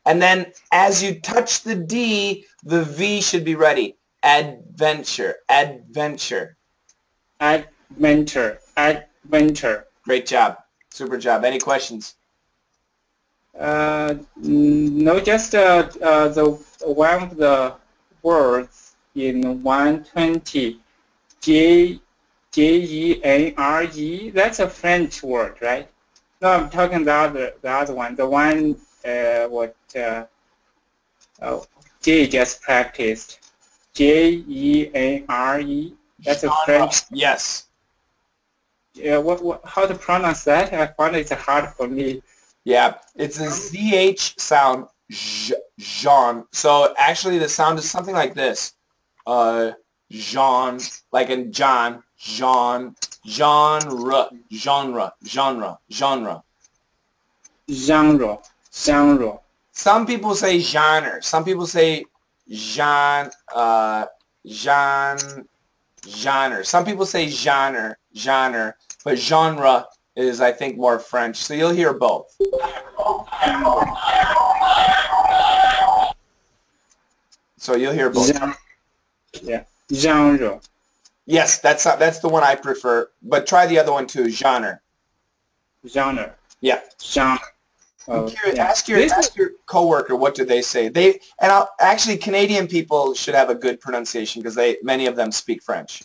and then as you touch the D, the V should be ready. Adventure. Adventure. Adventure. Adventure. Great job. Super job. Any questions? Uh, no, just uh, uh, the one of the words in one twenty, J, J E N R E. That's a French word, right? No, I'm talking the other, the other one. The one uh, what uh, oh, Jay just practiced. J E N R E. That's a French. Yes. Yeah, what, what, how to pronounce that? I found it's hard for me. Yeah, it's a Z H sound, Jean. So actually the sound is something like this. Uh, Jean, like in John, Jean, genre, genre, genre, genre. Genre, genre. Some people say genre. Some people say Jean, uh, Jean, genre. Some people say genre, genre, but genre is, I think, more French. So you'll hear both. So you'll hear both. Genre. Yeah. Genre. Yes, that's not, that's the one I prefer. But try the other one too. Genre. Genre. Yeah. Genre. Oh, curious, yeah. Ask your ask your coworker what do they say. They and I'll, actually Canadian people should have a good pronunciation because they many of them speak French.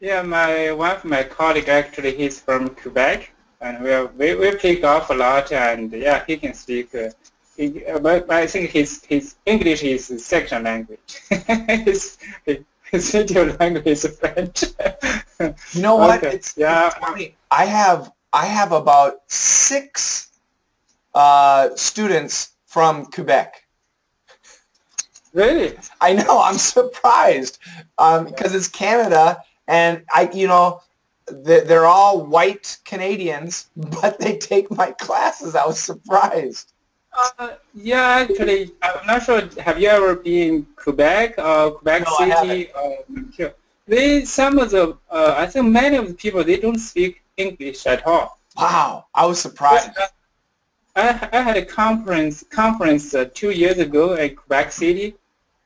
Yeah, my one of my colleague actually he's from Quebec and we we we play golf a lot and yeah he can speak. Uh, he, uh, but I think his his English is his second language. his his native language is French. You know what? Okay. It's, yeah, it's funny. I have I have about six. Uh, students from Quebec. Really? I know. I'm surprised um, because it's Canada, and I, you know, they're all white Canadians, but they take my classes. I was surprised. Uh, yeah, actually, I'm not sure. Have you ever been Quebec or Quebec no, City? Uh, they some of the uh, I think many of the people they don't speak English at all. Wow, I was surprised. But, uh, I, I had a conference conference uh, two years ago at Quebec City,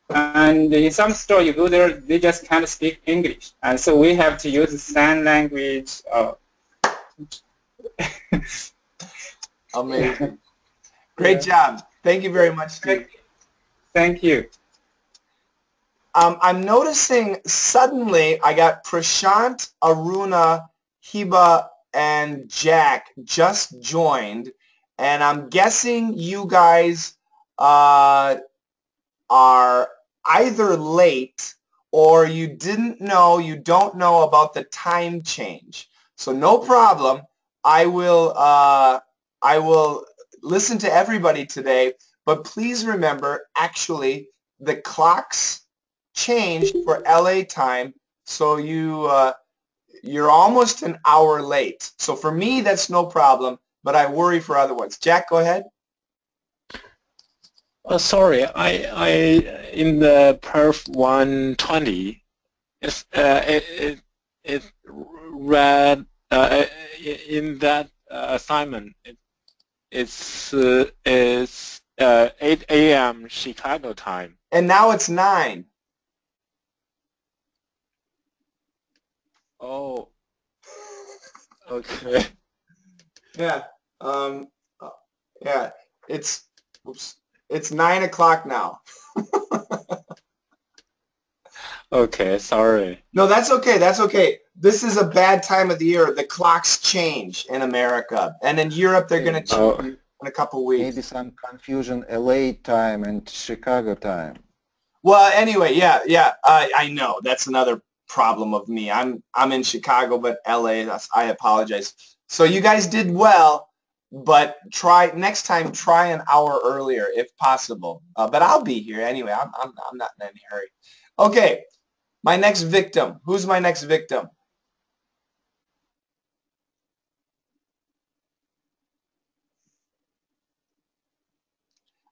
and in some store you go there, they just can't speak English, and so we have to use sign language. Uh, Amazing. Great yeah. job. Thank you very much, Steve. Thank you. Um, I'm noticing suddenly I got Prashant, Aruna, Hiba, and Jack just joined. And I'm guessing you guys uh, are either late or you didn't know, you don't know about the time change. So no problem. I will, uh, I will listen to everybody today, but please remember, actually, the clocks changed for L A time, so you, uh, you're almost an hour late. So for me, that's no problem. But I worry for other ones. Jack, go ahead. Oh, sorry, I, I in the perf one twenty, it's, uh, it, it, it read uh, in that uh, assignment. It, it's uh, it's uh, eight A M Chicago time. And now it's nine. Oh. Okay. Yeah. Um. Yeah. It's. Oops. It's nine o'clock now. Okay. Sorry. No, that's okay. That's okay. This is a bad time of the year. The clocks change in America, and in Europe they're going to change in a couple weeks. Maybe some confusion. L A time and Chicago time. Well, anyway, yeah, yeah. I I know that's another problem of me. I'm I'm in Chicago, but L A. That's, I apologize. So you guys did well, but try next time. Try an hour earlier if possible. Uh, but I'll be here anyway. I'm I'm I'm not in any hurry. Okay, my next victim. Who's my next victim?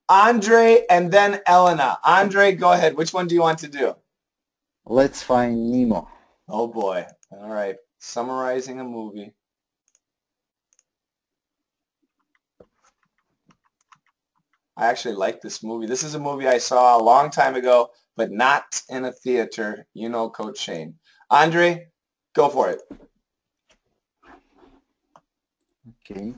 Andre and then Elena. Andre, go ahead. Which one do you want to do? Let's Find Nemo. Oh boy. All right. Summarizing a movie. I actually like this movie. This is a movie I saw a long time ago, but not in a theater. You know, Coach Shane. Andre, go for it. Okay.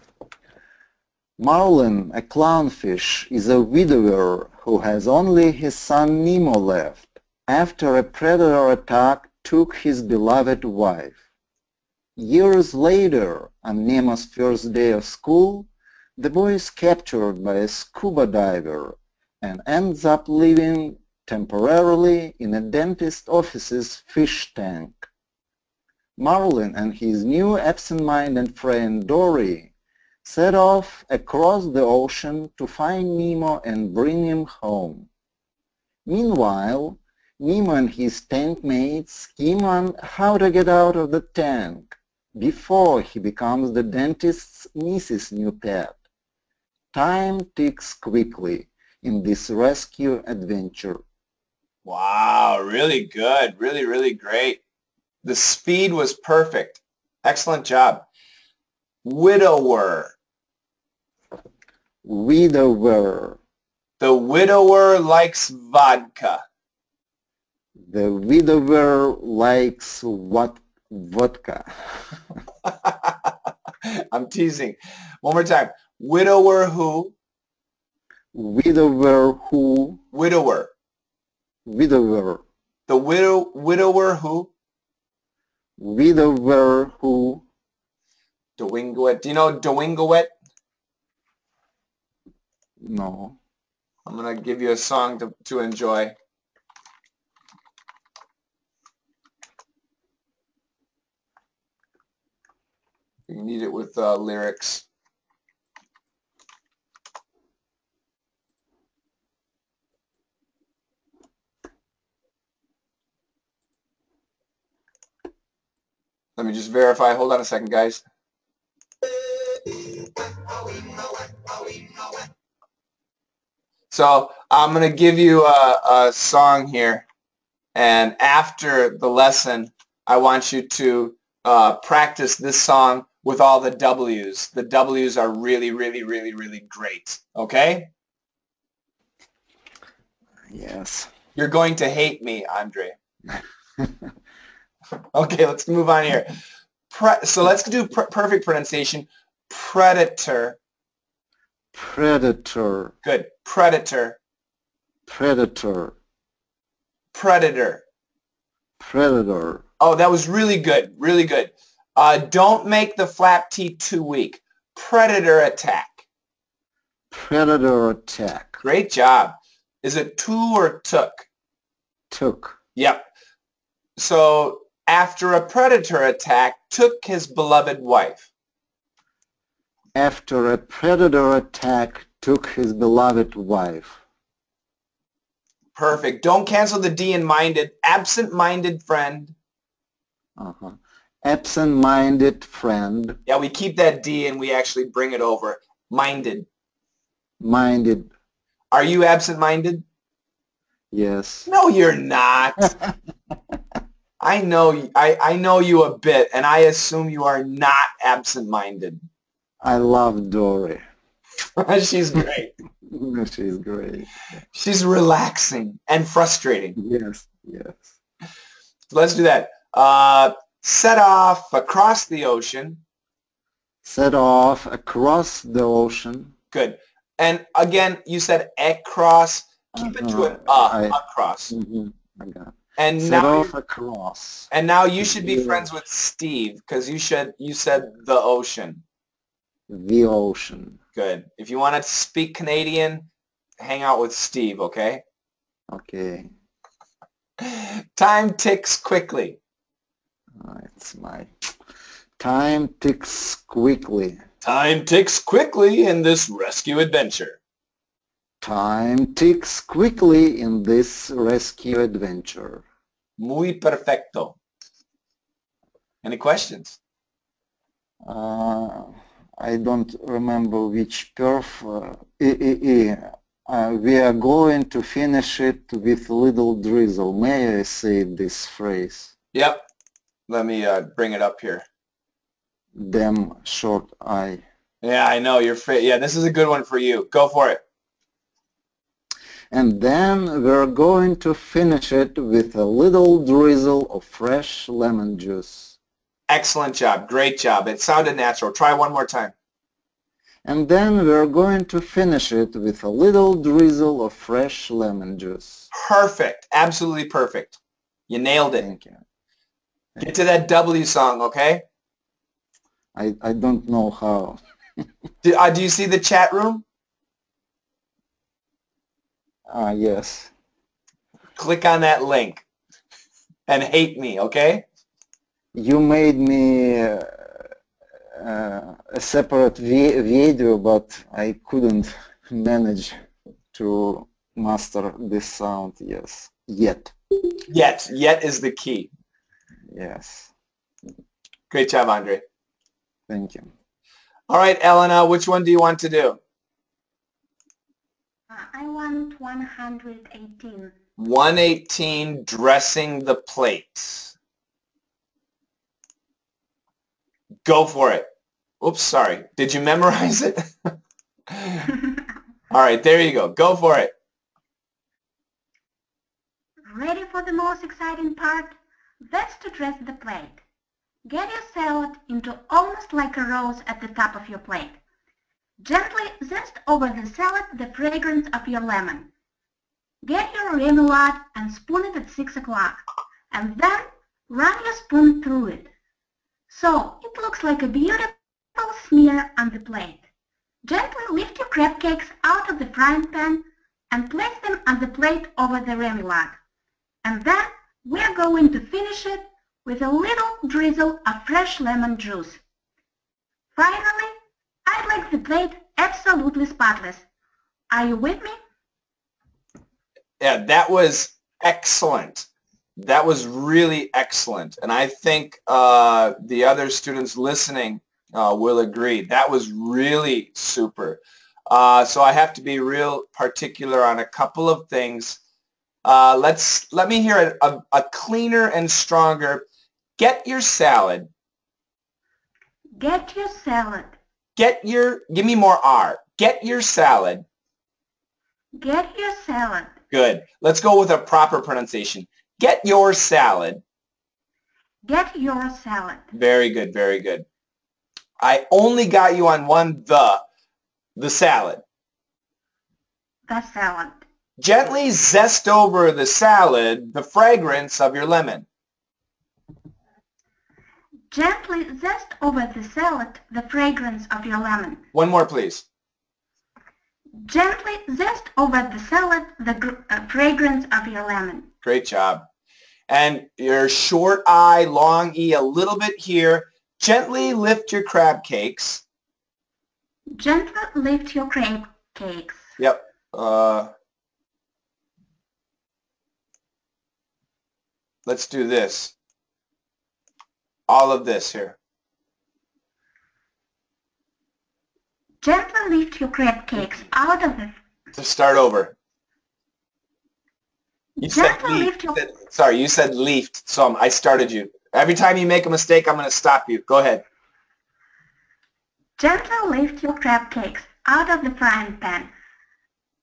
Marlin, a clownfish, is a widower who has only his son Nemo left. After a predator attack took his beloved wife. Years later, on Nemo's first day of school, the boy is captured by a scuba diver and ends up living temporarily in a dentist office's fish tank. Marlin and his new absent-minded friend Dory set off across the ocean to find Nemo and bring him home. Meanwhile, Nemo and his tank mates scheme on how to get out of the tank before he becomes the dentist's niece's new pet. Time ticks quickly in this rescue adventure. Wow, really good. Really, really great. The speed was perfect. Excellent job. Widower. Widower. The widower likes vodka. The widower likes what? Vodka. I'm teasing. One more time. Widower who? Widower who? Widower. Widower. The widow. Widower who? Widower who? Dwingoet. Do you know Dwingoet? No. I'm gonna give you a song to to enjoy. You need it with uh, lyrics. Let me just verify. Hold on a second, guys. So I'm going to give you a, a song here. And after the lesson, I want you to uh, practice this song with all the W's. The W's are really, really, really, really great. Okay? Yes. You're going to hate me, Andre. Okay, let's move on here. Pre so let's do pr perfect pronunciation. Predator. Predator. Good. Predator. Predator. Predator. Predator. Oh, that was really good. Really good. Uh, don't make the flap T too weak. Predator attack. Predator attack. Great job. Is it too or took? Took. Yep. So after a predator attack, took his beloved wife. After a predator attack, took his beloved wife. Perfect. Don't cancel the D in minded. Absent-minded friend. Uh-huh. Absent-minded friend. Yeah, we keep that D and we actually bring it over. Minded. Minded. Are you absent-minded? Yes. No, you're not. I know. I, I know you a bit, and I assume you are not absent-minded. I love Dory. She's great. She's great. She's relaxing and frustrating. Yes, yes. Let's do that. Uh, set off across the ocean. Set off across the ocean. Good. And again, you said across. Keep it to an uh, across. Mm-hmm. I got it. And set now off across. And now you should be friends with Steve because you should. You said the ocean. The ocean. Good. If you want to speak Canadian, hang out with Steve, okay? Okay. Time ticks quickly. Oh, it's my... Time ticks quickly. Time ticks quickly in this rescue adventure. Time ticks quickly in this rescue adventure. Muy perfecto. Any questions? Uh... I don't remember which perf. Uh, e -e -e. Uh, we are going to finish it with little drizzle. May I say this phrase? Yep. Let me uh, bring it up here. Damn short eye. Yeah, I know. You're fit. Yeah, this is a good one for you. Go for it. And then we're going to finish it with a little drizzle of fresh lemon juice. Excellent job. Great job. It sounded natural. Try one more time. And then we're going to finish it with a little drizzle of fresh lemon juice. Perfect. Absolutely perfect. You nailed it. Thank you. Thank Get to that W song, okay? I, I don't know how. do, uh, do you see the chat room? Ah, uh, yes. Click on that link and hate me, okay? You made me uh, uh, a separate vi video, but I couldn't manage to master this sound, yes, yet. Yet, yet is the key. Yes. Great job, Andre. Thank you. All right, Elena, which one do you want to do? I want one eighteen. one eighteen, dressing the plates. Go for it. Oops, sorry. Did you memorize it? All right, there you go. Go for it. Ready for the most exciting part? That's to dress the plate. Get your salad into almost like a rose at the top of your plate. Gently zest over the salad the fragrance of your lemon. Get your remoulade and spoon it at six o'clock, and then run your spoon through it. So, it looks like a beautiful smear on the plate. Gently lift your crab cakes out of the frying pan and place them on the plate over the remoulade. And then we're going to finish it with a little drizzle of fresh lemon juice. Finally, I'd like the plate absolutely spotless. Are you with me? Yeah, that was excellent. That was really excellent, and I think uh, the other students listening uh, will agree. That was really super. Uh, so I have to be real particular on a couple of things. Uh, let's let me hear a, a, a cleaner and stronger. Get your salad. Get your salad. Get your. Give me more R. Get your salad. Get your salad. Good. Let's go with a proper pronunciation. Get your salad. Get your salad. Very good, very good. I only got you on one the, the salad. The salad. Gently zest over the salad the fragrance of your lemon. Gently zest over the salad the fragrance of your lemon. One more, please. Gently zest over the salad the uh, fragrance of your lemon. Great job. And your short I, long E, a little bit here. Gently lift your crab cakes. Gently lift your crab cakes. Yep. Uh, let's do this. All of this here. Gently lift your crab cakes out of the... To start over. You said leafed. Sorry, you said leafed, so I started you. Every time you make a mistake, I'm going to stop you. Go ahead. Gently lift your crab cakes out of the frying pan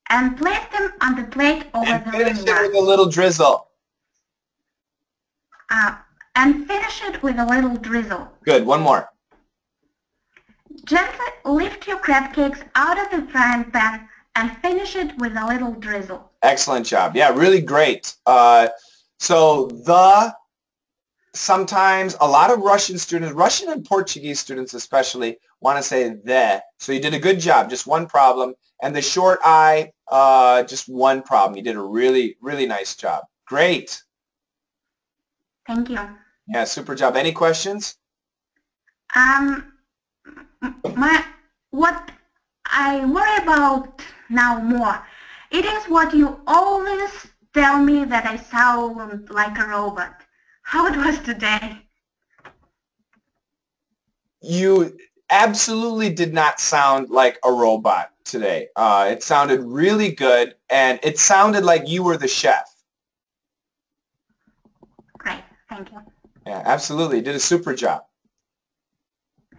and place them on the plate over and the ring finish it with a little drizzle. Uh, and finish it with a little drizzle. Good, one more. Gently lift your crab cakes out of the frying pan and finish it with a little drizzle. Excellent job. Yeah, really great. Uh, so the, sometimes a lot of Russian students, Russian and Portuguese students especially, want to say the. So you did a good job, just one problem. And the short I, uh, just one problem. You did a really, really nice job. Great. Thank you. Yeah, super job. Any questions? Um, my, what I worry about now more, it is what you always tell me that I sound like a robot. How it was today? You absolutely did not sound like a robot today. Uh, it sounded really good, and it sounded like you were the chef. Great, thank you. Yeah, absolutely. You did a super job.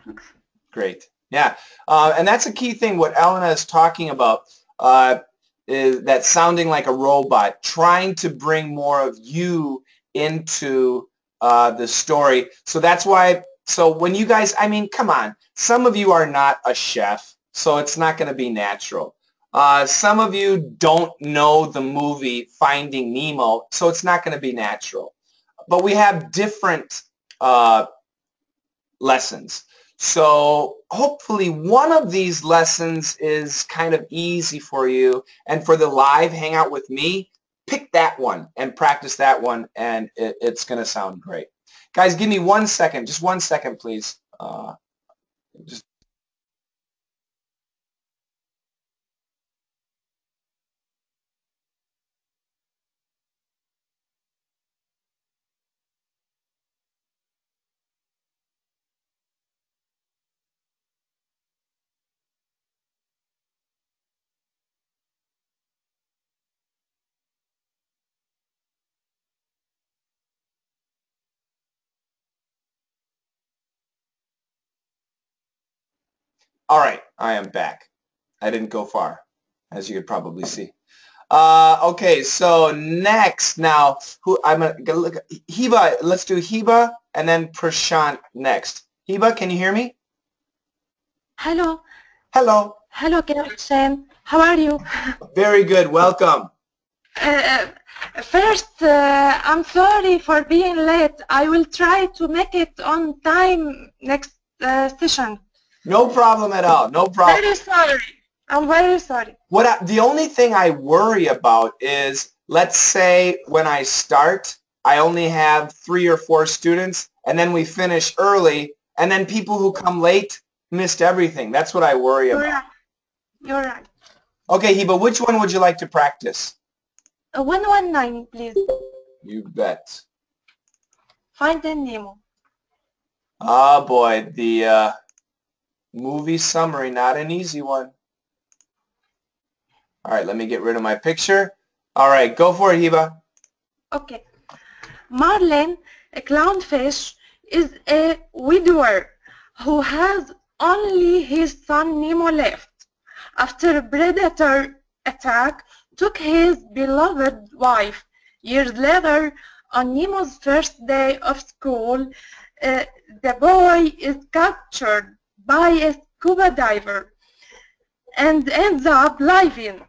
Thanks. Great. Yeah, uh, and that's a key thing what Elena is talking about, uh, is that sounding like a robot, trying to bring more of you into uh, the story. So that's why, so when you guys, I mean, come on, some of you are not a chef, so it's not going to be natural. Uh, some of you don't know the movie Finding Nemo, so it's not going to be natural. But we have different uh, lessons. So hopefully one of these lessons is kind of easy for you, and for the live hangout with me, pick that one and practice that one, and it, it's going to sound great. Guys, give me one second, just one second, please. Uh, just All right, I am back. I didn't go far, as you could probably see. Uh, okay, so next now, who I'm gonna look at, Hiba. Let's do Hiba and then Prashant next. Hiba, can you hear me? Hello. Hello. Hello, Coach Shane. How are you? Very good. Welcome. Uh, first, uh, I'm sorry for being late. I will try to make it on time next uh, session. No problem at all. No problem. Very sorry. I'm very sorry. What I, the only thing I worry about is, let's say when I start, I only have three or four students, and then we finish early, and then people who come late missed everything. That's what I worry You're about. Right. You're right. Okay, Hiba, which one would you like to practice? Uh, one one nine, please. You bet. Finding Nemo. Oh, boy. The... Uh, movie summary, not an easy one. All right, let me get rid of my picture. All right, go for it, Hiba. Okay. Marlin, a clownfish, is a widower who has only his son Nemo left after a predator attack took his beloved wife. Years later, on Nemo's first day of school, uh, the boy is captured by a scuba diver and ends up living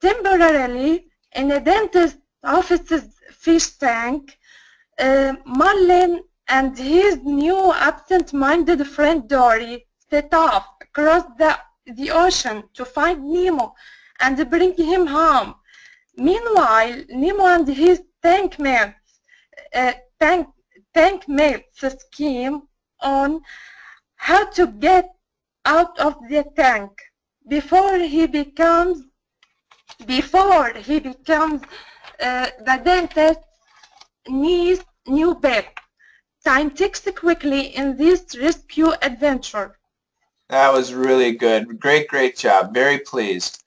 temporarily in a dentist office's fish tank. Uh, Marlin and his new absent-minded friend Dory set off across the, the ocean to find Nemo and bring him home. Meanwhile, Nemo and his tank mates, uh, tank, tank mates scheme on how to get out of the tank before he becomes before he becomes uh, the dentist's new pet. Time ticks quickly in this rescue adventure. That was really good. Great, great job. Very pleased.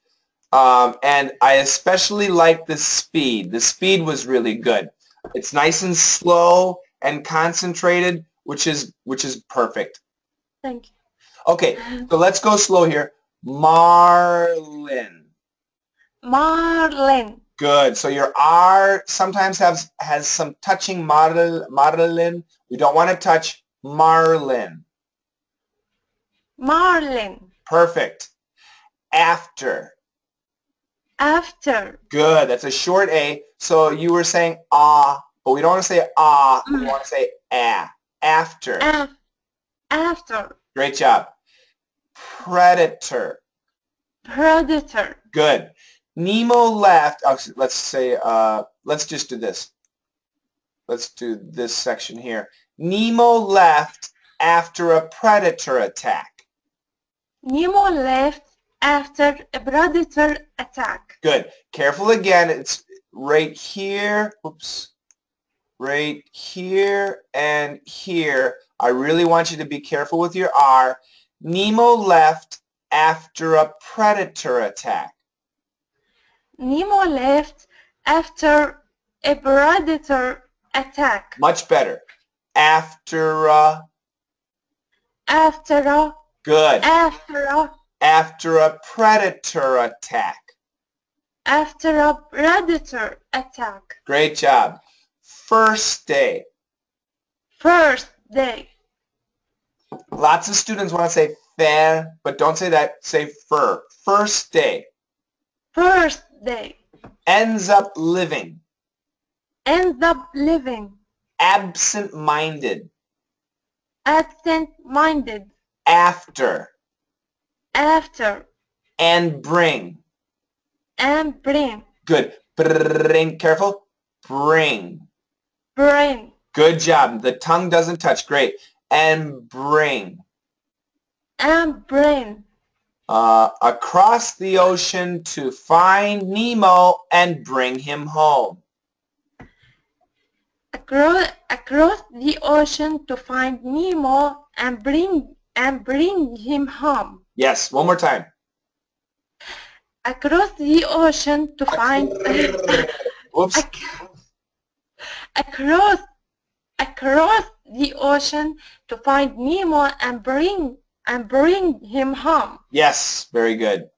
Um, and I especially liked the speed. The speed was really good. It's nice and slow and concentrated, which is which is perfect. Thank you. Okay, so let's go slow here. Marlin. Marlin. Good. So your R sometimes has, has some touching. Marl, Marlin. We don't want to touch Marlin. Marlin. Perfect. After. After. Good. That's a short A. So you were saying ah, but we don't want to say ah. Mm. We want to say ah. After. Af after. Great job. Predator. Predator. Good. Nemo left. Oh, let's say. Uh, let's just do this. Let's do this section here. Nemo left after a predator attack. Nemo left after a predator attack. Good. Careful again. It's right here. Oops. Right here and here. I really want you to be careful with your R. Nemo left after a predator attack. Nemo left after a predator attack. Much better. After a. After a. Good. After a. After a predator attack. After a predator attack. Great job. First day. First day. Lots of students want to say fair, but don't say that. Say fur. First day. First day. Ends up living. Ends up living. Absent-minded. Absent-minded. After. After. And bring. And bring. Good. Bring. Careful. Bring. Bring. Good job. The tongue doesn't touch. Great. And bring. And bring. Uh, across the ocean to find Nemo and bring him home. Across, across the ocean to find Nemo and bring and bring him home. Yes, one more time. Across the ocean to find. Oops. Ac across, across the ocean to find Nemo and bring and bring him home. Yes, very good.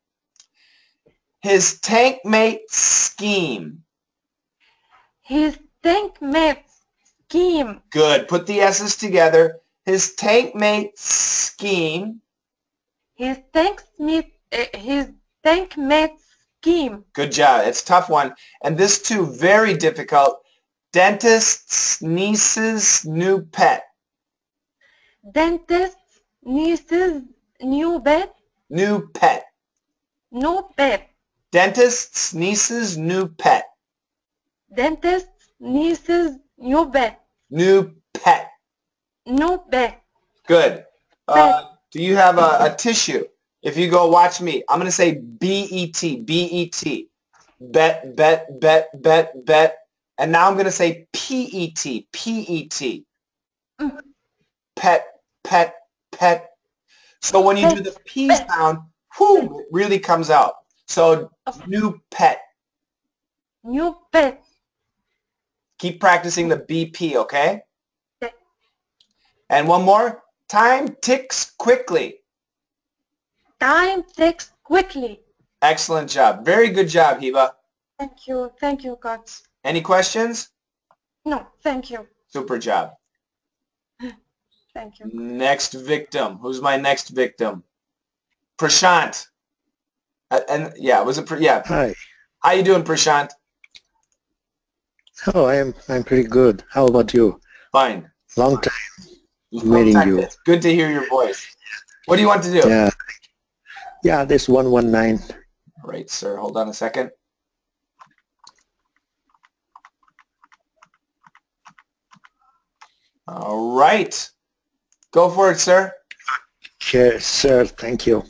His tank mate scheme. His tank mate scheme. Good. Put the S's together. His tank mate scheme. His tank mate. Uh, his tank mate scheme. Good job. It's a tough one, and this too very difficult. Dentist's niece's new pet. Dentist's niece's new pet. New pet. New pet. Dentist's niece's new pet. Dentist's niece's new pet. New pet. New pet. Good. Uh, do you have a, a tissue? If you go watch me, I'm going to say B E T, B E T, bet, bet, bet, bet, bet. And now I'm going to say P E T, P E T, pet, pet, pet. So when you do the P sound, whoo, it really comes out. So new pet. New pet. Keep practicing the B P, okay? And one more. Time ticks quickly. Time ticks quickly. Excellent job. Very good job, Hiba. Thank you. Thank you, Coach. Any questions? No, thank you. Super job. Thank you. Next victim. Who's my next victim? Prashant. Uh, and yeah, was it? Yeah. Hi. How you doing, Prashant? Oh, I'm I'm pretty good. How about you? Fine. Long time. Long meeting time. You. It's good to hear your voice. What do you want to do? Yeah. Yeah, this one one nine. All right, sir. Hold on a second. All right. Go for it, sir. Okay, sir. Thank you.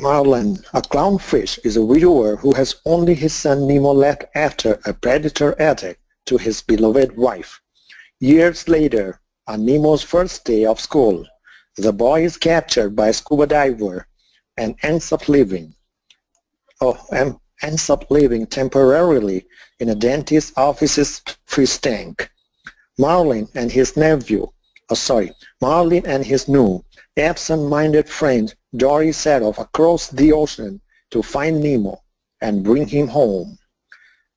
Marlin, a clownfish, is a widower who has only his son Nemo left after a predator attack to his beloved wife. Years later, on Nemo's first day of school, the boy is captured by a scuba diver and ends up living. Oh, and ends up living temporarily in a dentist's office's fish tank. Marlin and his nephew, oh sorry, Marlin and his new absent-minded friend Dory set off across the ocean to find Nemo and bring him home.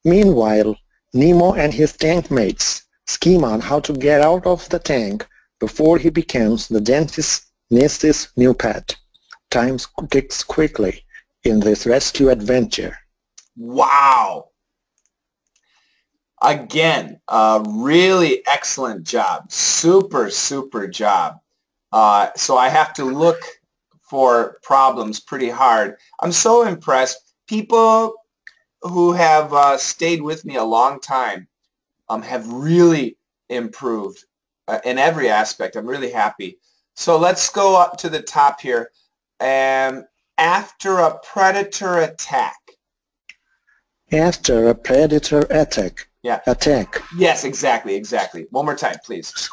Meanwhile, Nemo and his tank mates scheme on how to get out of the tank before he becomes the dentist's Nasty's new pet. Time ticks quickly in this rescue adventure. Wow! Again, uh, really excellent job. Super, super job. Uh, so I have to look for problems pretty hard. I'm so impressed. People who have uh, stayed with me a long time um, have really improved uh, in every aspect. I'm really happy. So let's go up to the top here. Um, after a predator attack. After a predator attack. Yeah. Attack. Yes, exactly, exactly. One more time, please.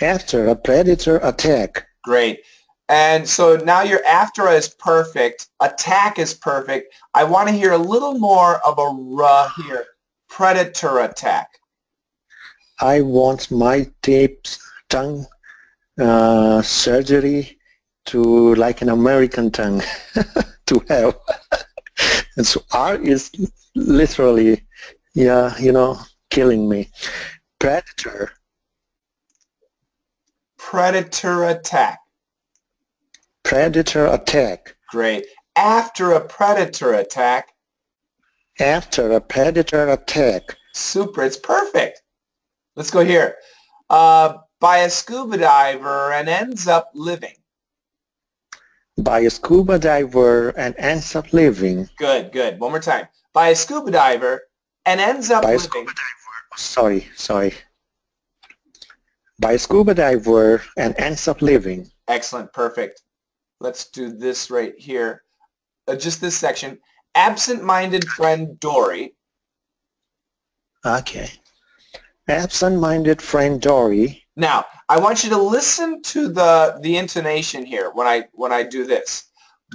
After a predator attack. Great. And so now your after is perfect. Attack is perfect. I want to hear a little more of a ruh here. Predator attack. I want my tapes, tongue uh, surgery to like an American tongue to have. And so R is literally, yeah, you know, killing me. Predator. Predator attack. Predator attack. Great. After a predator attack. After a predator attack. Super. It's perfect. Let's go here. Uh, by a scuba diver and ends up living. By a scuba diver and ends up living. Good, good. One more time. By a scuba diver and ends up by living. By a scuba diver. Sorry, sorry. By a scuba diver and ends up living. Excellent. Perfect. Let's do this right here, uh, just this section. Absent-minded friend Dory. Okay. Absent-minded friend Dory. Now, I want you to listen to the the intonation here when I when I do this.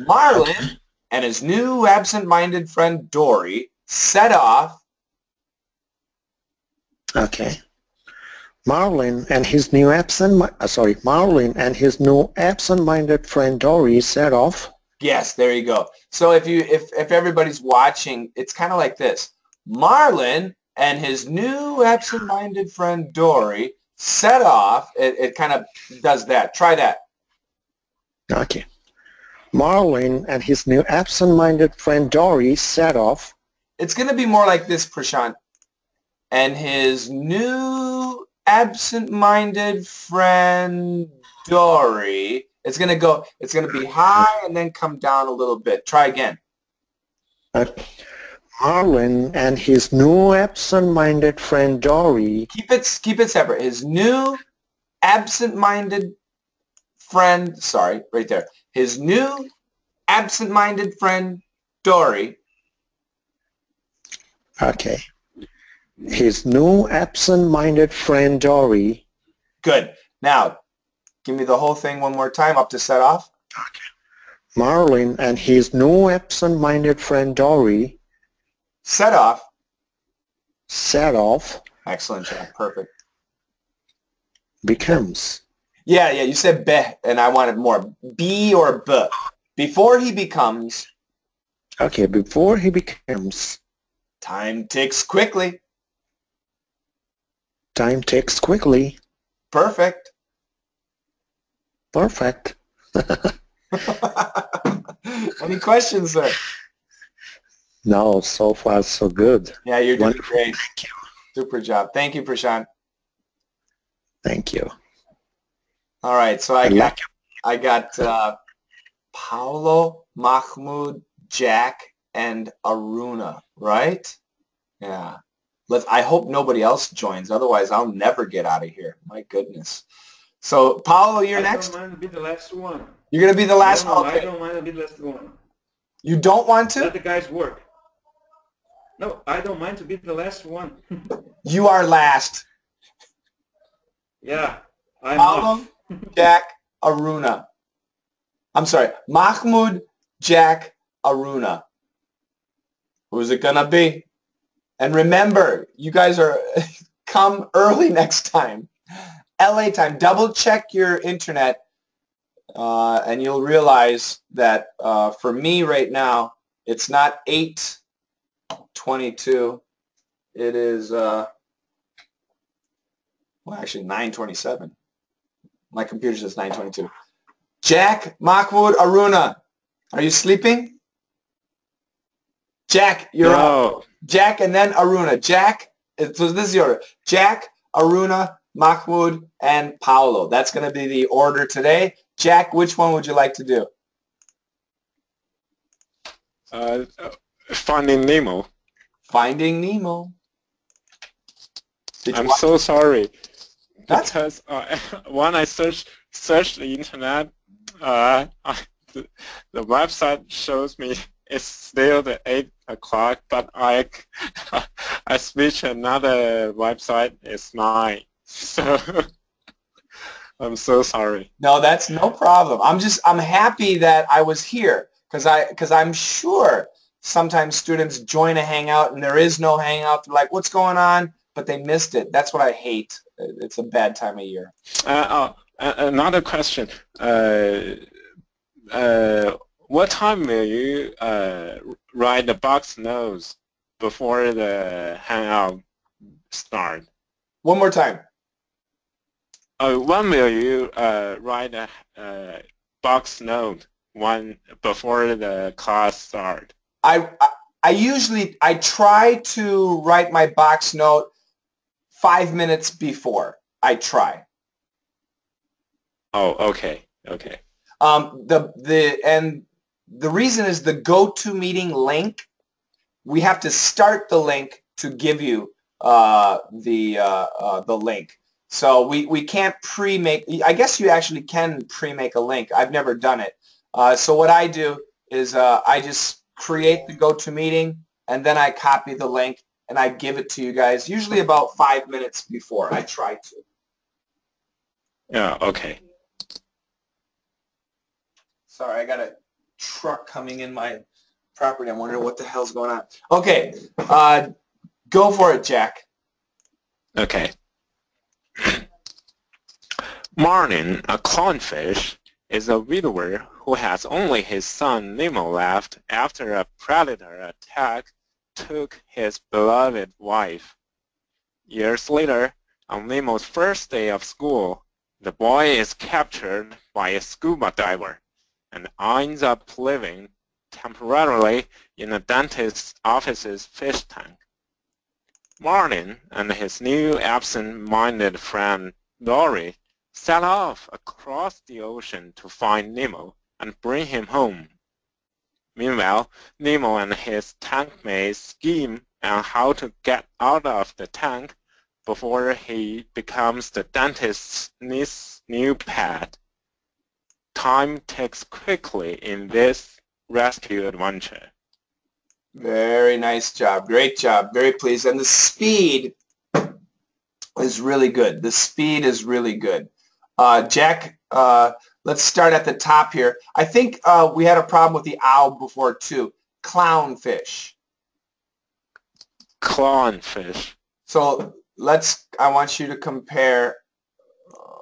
Marlin okay. and his new absent-minded friend Dory set off. Okay. Marlin and his new absent, sorry, Marlin and his new absent-minded friend Dory set off. Yes, there you go. So if you if if everybody's watching, it's kind of like this. Marlin and his new absent-minded friend Dory set off. It it kind of does that. Try that. Okay. Marlin and his new absent-minded friend Dory set off. It's going to be more like this, Prashant. And his new absent-minded friend Dory. It's gonna go. It's gonna be high and then come down a little bit. Try again. Uh, Marlin and his new absent-minded friend Dory. Keep it. Keep it separate. His new absent-minded friend. Sorry, right there. His new absent-minded friend Dory. Okay. His new absent-minded friend Dory. Good. Now, give me the whole thing one more time up to set off. Okay. Marlin and his new absent-minded friend Dory. Set off. Set off. Excellent job. Perfect. Becomes. Yeah, yeah. You said be, and I wanted more. B or B. Before he becomes. Okay. Before he becomes. Time ticks quickly. Time ticks quickly. Perfect. Perfect. Any questions there? No, so far so good. Yeah, you're doing wonderful. Great. Thank you. Super job. Thank you, Prashant. Thank you. All right, so I, I got like I got uh, Paolo, Mahmoud, Jack, and Aruna, right? Yeah. Let's, I hope nobody else joins. Otherwise, I'll never get out of here. My goodness. So, Paolo, you're I next. I don't mind to be the last one. You're going to be the last no, no, one. Okay. I don't mind to be the last one. You don't want to? Let the guys work. No, I don't mind to be the last one. You are last. Yeah, I'm Paolo, Jack, Aruna. I'm sorry. Mahmoud, Jack, Aruna. Who's it going to be? And remember, you guys are come early next time, L A time. Double check your internet, uh, and you'll realize that uh, for me right now, It's not eight twenty-two. It is, uh, well, actually nine twenty-seven. My computer says nine twenty-two. Jack, Mahmoud, Aruna, are you sleeping? Jack, you're no. up. Jack and then Aruna. Jack, so this is the order. Jack, Aruna, Mahmoud, and Paolo. That's going to be the order today. Jack, which one would you like to do? Uh, Finding Nemo. Finding Nemo. Did I'm so sorry. That's because uh, when I search search the internet, uh, I, the, the website shows me it's still the eight o'clock, but I I switch another website. It's nine. So I'm so sorry. No, that's no problem. I'm just I'm happy that I was here. Because I, because I'm sure sometimes students join a hangout and there is no hangout. They're like, what's going on? But they missed it. That's what I hate. It's a bad time of year. Uh, oh, another question. Uh, uh, what time will you uh, ride the box nose before the hangout starts? One more time. Uh, when will you uh, ride a uh, box nose? One before the class start. I, I I usually I try to write my box note five minutes before. I try. Oh, okay, okay. Um, the the and the reason is the GoToMeeting link. We have to start the link to give you uh, the uh, uh, the link. So we we can't pre-make. I guess you actually can pre-make a link. I've never done it. Uh, so what I do is uh, I just create the GoToMeeting and then I copy the link and I give it to you guys usually about five minutes before. I try to. Yeah, okay. Sorry, I got a truck coming in my property. I'm wondering what the hell's going on. Okay, uh, go for it, Jack. Okay. Marlin, a clownfish, is a widower who has only his son Nemo left after a predator attack took his beloved wife. Years later, on Nemo's first day of school, the boy is captured by a scuba diver and ends up living temporarily in a dentist's office's fish tank. Marlin and his new absent-minded friend Dory set off across the ocean to find Nemo and bring him home. Meanwhile, Nemo and his tank mates scheme on how to get out of the tank before he becomes the dentist's new pet. Time ticks quickly in this rescue adventure. Very nice job. Great job. Very pleased. And the speed is really good. The speed is really good. Uh, Jack, uh, let's start at the top here. I think uh, we had a problem with the owl before too. Clownfish. Clownfish. So let's, I want you to compare uh,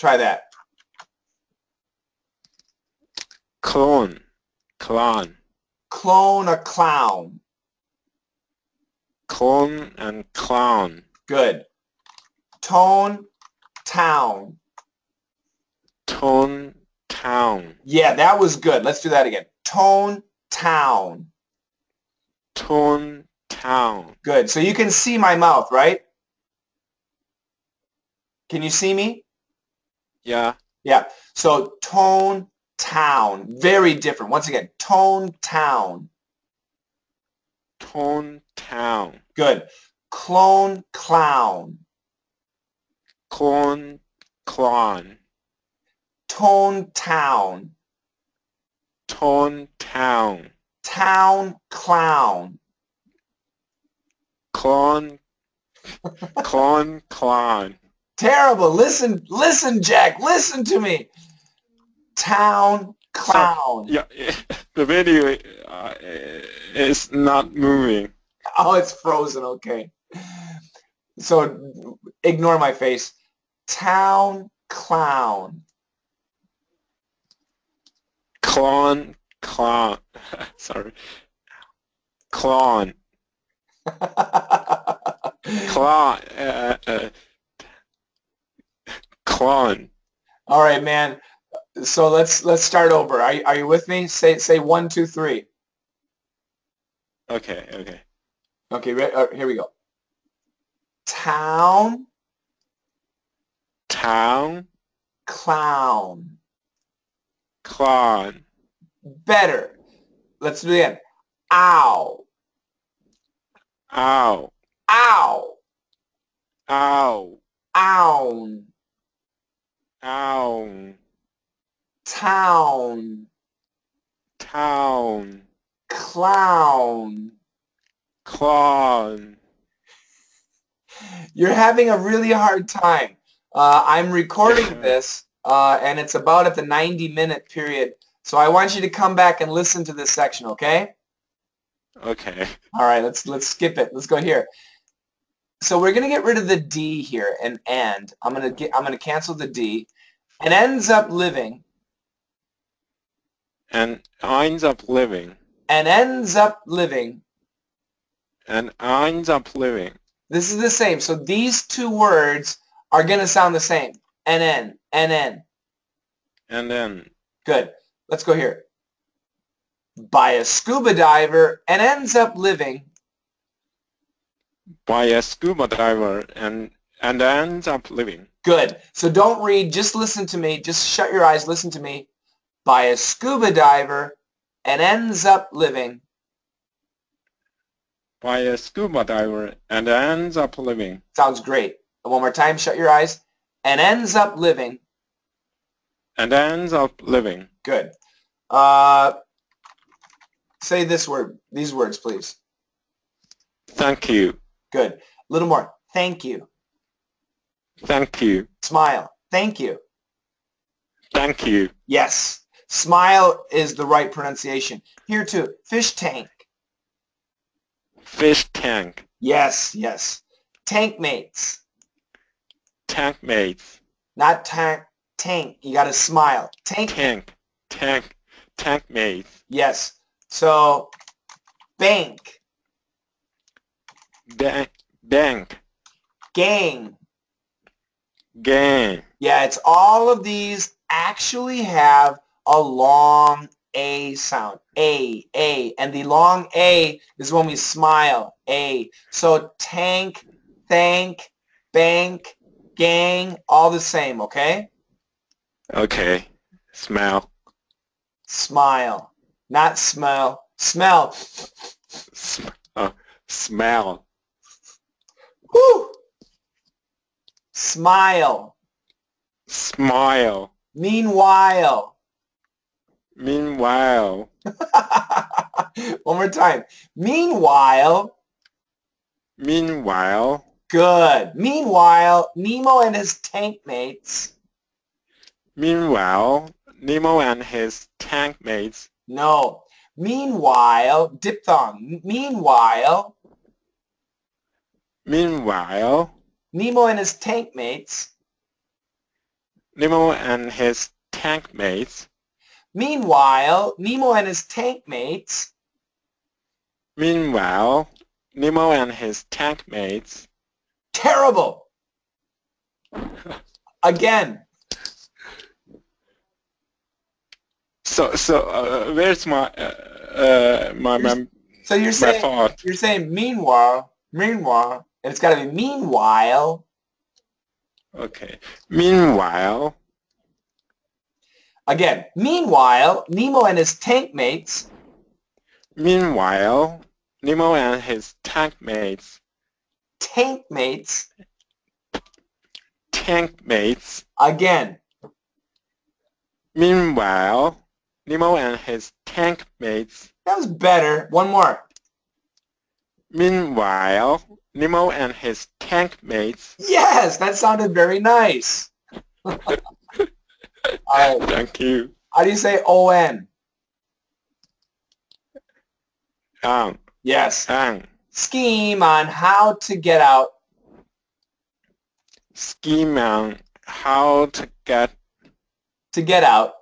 try that. Clone. Clone. Clone a clown. Clone and clown. Good. Tone, town. Tone, town. Yeah, that was good. Let's do that again. Tone, town. Tone, town. Good. So you can see my mouth, right? Can you see me? Yeah. Yeah. So tone, town. Very different. Once again, tone, town. Tone, town. Good. Clone, clown. Clone, clown. Tone, town. Tone, town. Town, clown. Clone, clone, clown. Terrible. Listen, listen, Jack. Listen to me. Town, clown. So, yeah, the video uh, is not moving. Oh, it's frozen. Okay. So ignore my face. Town clown. Clown, clown. Sorry. Clown. Clown. Uh, uh, clown. All right, man. So let's let's start over. Are you, are you with me? Say say one, two, three. Okay. Okay. Okay. Right, uh, here we go. Town. Town. Clown. Clown. Better. Let's do it again. Ow. Ow. Ow. Ow. Ow. Ow. Town. Town. Clown. Clown. You're having a really hard time. Uh, I'm recording this, uh, and it's about at the ninety minute period. So I want you to come back and listen to this section, okay? Okay. All right, let's let's skip it. Let's go here. So we're gonna get rid of the D here and and. I'm gonna get. I'm gonna cancel the D. And ends up living. And ends up living. And ends up living. And ends up living. This is the same. So these two words are going to sound the same. And then. And then. And then. Good. Let's go here. By a scuba diver and ends up living. By a scuba diver and and ends up living. Good. So don't read. Just listen to me. Just shut your eyes. Listen to me. By a scuba diver and ends up living. By a scuba diver and ends up living. Sounds great. One more time. Shut your eyes. And ends up living. And ends up living. Good. Uh, say this word. These words, please. Thank you. Good. A little more. Thank you. Thank you. Smile. Thank you. Thank you. Yes. Smile is the right pronunciation. Here too. Fish tank. Fish tank. Yes, yes. Tank mates. Tank mates. Not tank. Tank. You got to smile. Tank. Tank. Tank. Tank mates. Yes. So, bank. Bank. Bank. Gang. Gang. Yeah, it's all of these actually have a long A sound. A, A. And the long A is when we smile. A. So tank, thank, bank, gang, all the same, okay? Okay. Smell. Smile. Not smell. Smell. Sm uh, smell. Woo! Smile. Smile. Meanwhile. Meanwhile. One more time. Meanwhile. Meanwhile. Good. Meanwhile, Nemo and his tank mates. Meanwhile, Nemo and his tank mates. No. Meanwhile, diphthong. Meanwhile. Meanwhile. Nemo and his tank mates. Nemo and his tank mates. Meanwhile, Nemo and his tank mates. Meanwhile, Nemo and his tank mates. Terrible. Again. So, so uh, where's my uh, uh, my my? So you're my saying thought. You're saying meanwhile, meanwhile. And it's got to be meanwhile. Okay. Meanwhile. Again. Meanwhile, Nemo and his tank mates. Meanwhile, Nemo and his tank mates. Tank mates. Tank mates. Again. Meanwhile, Nemo and his tank mates. That was better. One more. Meanwhile, Nemo and his tank mates. Yes, that sounded very nice. All right. Thank you. How do you say on? Um. Yes. Um. Scheme on how to get out. Scheme on how to get... To get out.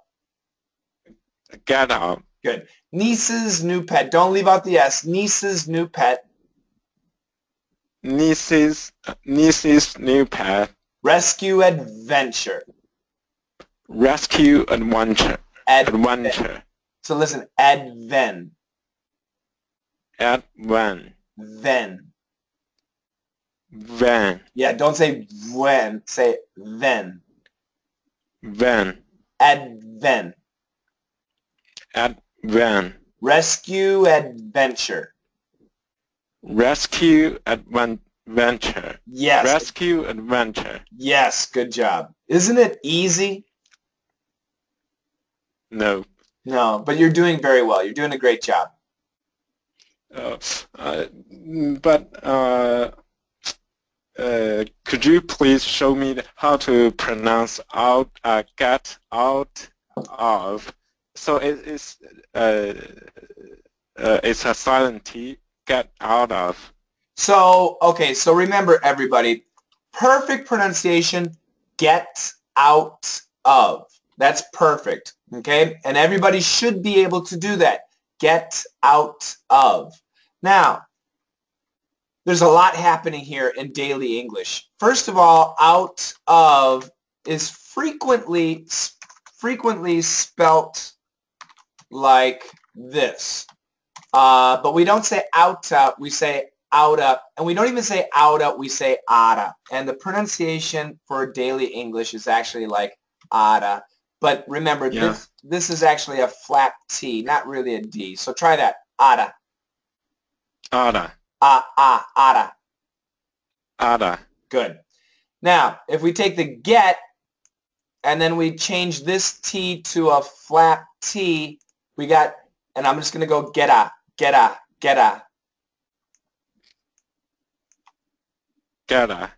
Get out. Good. Niece's new pet. Don't leave out the S. Niece's new pet. Niece's, niece's new pet. Rescue adventure. Rescue adventure. Adventure. So listen, adven. Adven. Then. Then. Yeah, don't say when. Say then. Then. Adven. Adven. Rescue adventure. Rescue adventure. Yes. Rescue adventure. Yes, good job. Isn't it easy? No. No, but you're doing very well. You're doing a great job. Uh, uh, but uh, uh, could you please show me how to pronounce out, uh, get out of? So it is uh, uh, it's a silent T. Get out of. So okay. So remember, everybody, perfect pronunciation. Get out of. That's perfect. Okay, and everybody should be able to do that. Get out of. Now, there's a lot happening here in daily English. First of all, out of is frequently frequently spelt like this. Uh, but we don't say out up, we say out up. And we don't even say out up, we say ada. And the pronunciation for daily English is actually like ada. But remember, yeah. this, this is actually a flat T, not really a D. So try that. Ada. Ada. Ah, ah, ada. Ada. Good. Now, if we take the get, and then we change this T to a flat T, we got, and I'm just going to go get a, get a, get a. Get a.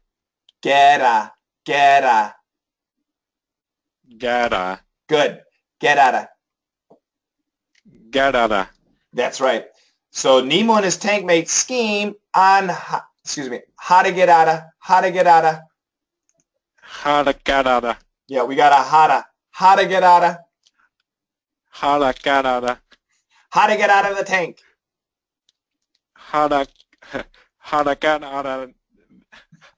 Get a, get a. Gada. Good. Get outta. Get outta. That's right. So Nemo and his tank mate scheme on, excuse me, how to get outta, how to get outta. How to get outta. Yeah, we got a how to, how to get outta. How to get outta. How to get out of the tank. How to, how to get out of,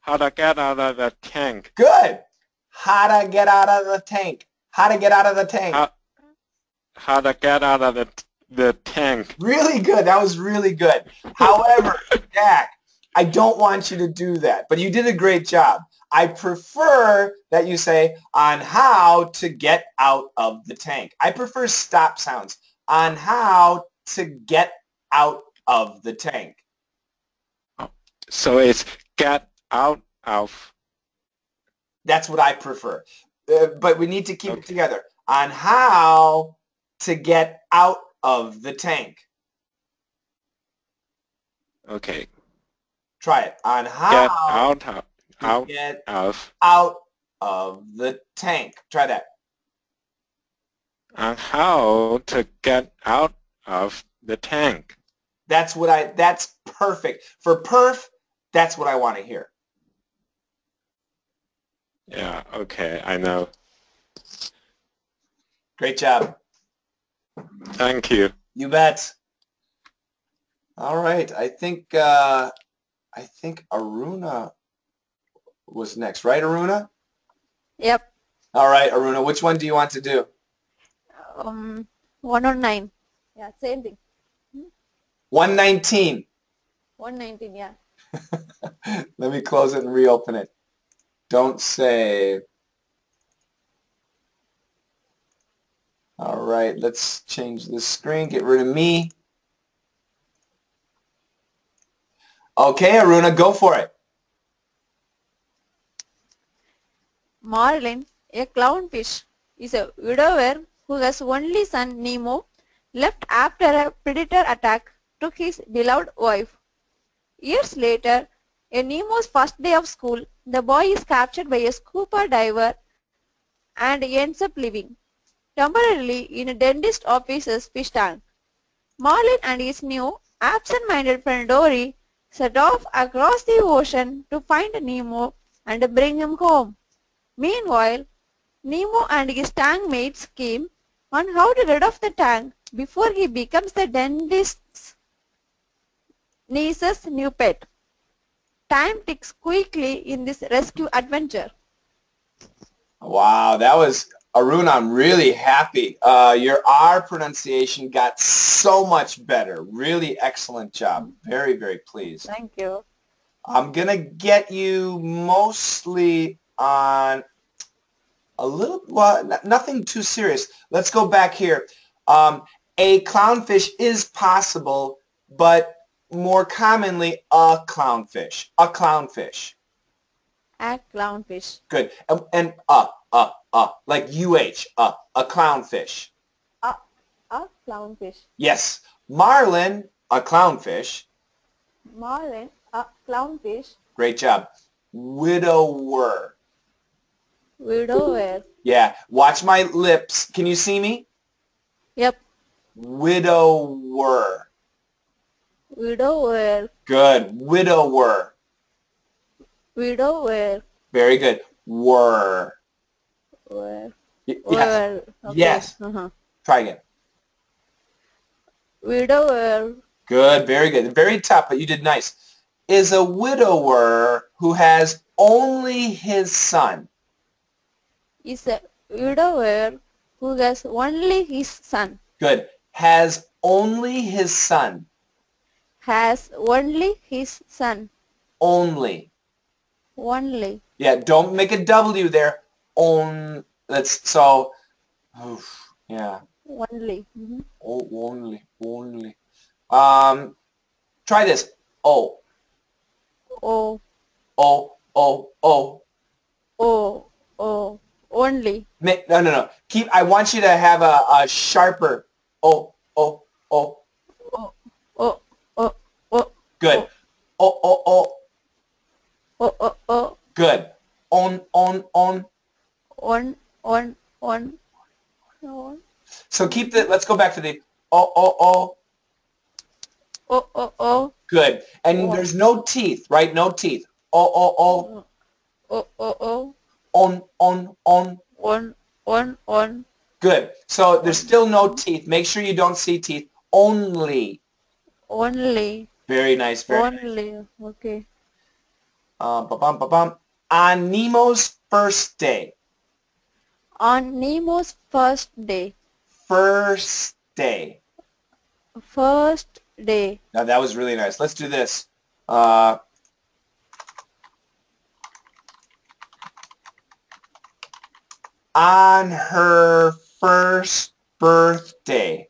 how to get out of the tank. Good. How to get out of the tank. How to get out of the tank. How, how to get out of the, the tank. Really good. That was really good. However, Jack, I don't want you to do that. But you did a great job. I prefer that you say, on how to get out of the tank. I prefer stop sounds. On how to get out of the tank. So it's get out of. That's what I prefer. Uh, but we need to keep okay. it together. On how to get out of the tank. Okay. Try it. On how get out of, out to get of. out of the tank. Try that. On how to get out of the tank. That's what I, that's perfect. For perf, that's what I want to hear. Yeah, okay, I know. Great job. Thank you. You bet. All right, I think uh, I think Aruna was next, right, Aruna? Yep. All right, Aruna, which one do you want to do? Um, one or nine. Yeah, same thing. Hmm? one nineteen. one nineteen, yeah. Let me close it and reopen it. Don't save. All right, let's change this screen. Get rid of me. Okay, Aruna, go for it. Marlin, a clownfish, is a widower who has only son Nemo, left after a predator attack took his beloved wife. Years later, on Nemo's first day of school, the boy is captured by a scuba diver and ends up living temporarily in a dentist office's fish tank. Marlin and his new absent-minded friend Dory set off across the ocean to find Nemo and bring him home. Meanwhile, Nemo and his tank mates scheme on how to rid of the tank before he becomes the dentist's niece's new pet. Time ticks quickly in this rescue adventure. Wow, that was, Aruna, I'm really happy. Uh, your R pronunciation got so much better. Really excellent job. Very, very pleased. Thank you. I'm going to get you mostly on a little, well, nothing too serious. Let's go back here. Um, a clownfish is possible, but more commonly a clownfish. A clownfish. A clownfish. Good. And, and a, a, a, like U H, a, a clownfish. A, a clownfish. Yes. Marlin, a clownfish. Marlin, a clownfish. Great job. Widower. Widower. Yeah. Watch my lips. Can you see me? Yep. Widower. Widower. Good. Widower. Widower. Very good. Were. Were. Yes. Were. Okay. Yes. Uh-huh. Try again. Widower. Good. Very good. Very tough, but you did nice. Is a widower who has only his son. Is a widower who has only his son. Good. Has only his son. Has only his son. Only. Only. Yeah, don't make a W there. On. Let's, so, oof, yeah. Only. Mm-hmm. Oh, only, only. Um, try this. Oh. Oh. Oh, oh, oh. Oh, oh. Only. No, no, no. Keep. I want you to have a, a sharper. Oh, oh, oh. Oh, oh, oh, oh. Good. Oh, oh, oh. Oh, oh, oh. Good. On, on, on. On, on, on. On. So keep the. Let's go back to the. Oh, oh, oh. Oh, oh, oh. Good. And there's no teeth, right? No teeth. Oh, oh, oh. Oh, oh, oh. On, on, on. On, on, on. Good. So there's still no teeth. Make sure you don't see teeth. Only. Only. Very nice. Very Only. Nice. Okay. Uh, ba-bum, ba-bum. On Nemo's first day. On Nemo's first day. First day. First day. Now that was really nice. Let's do this. Uh, On her first birthday.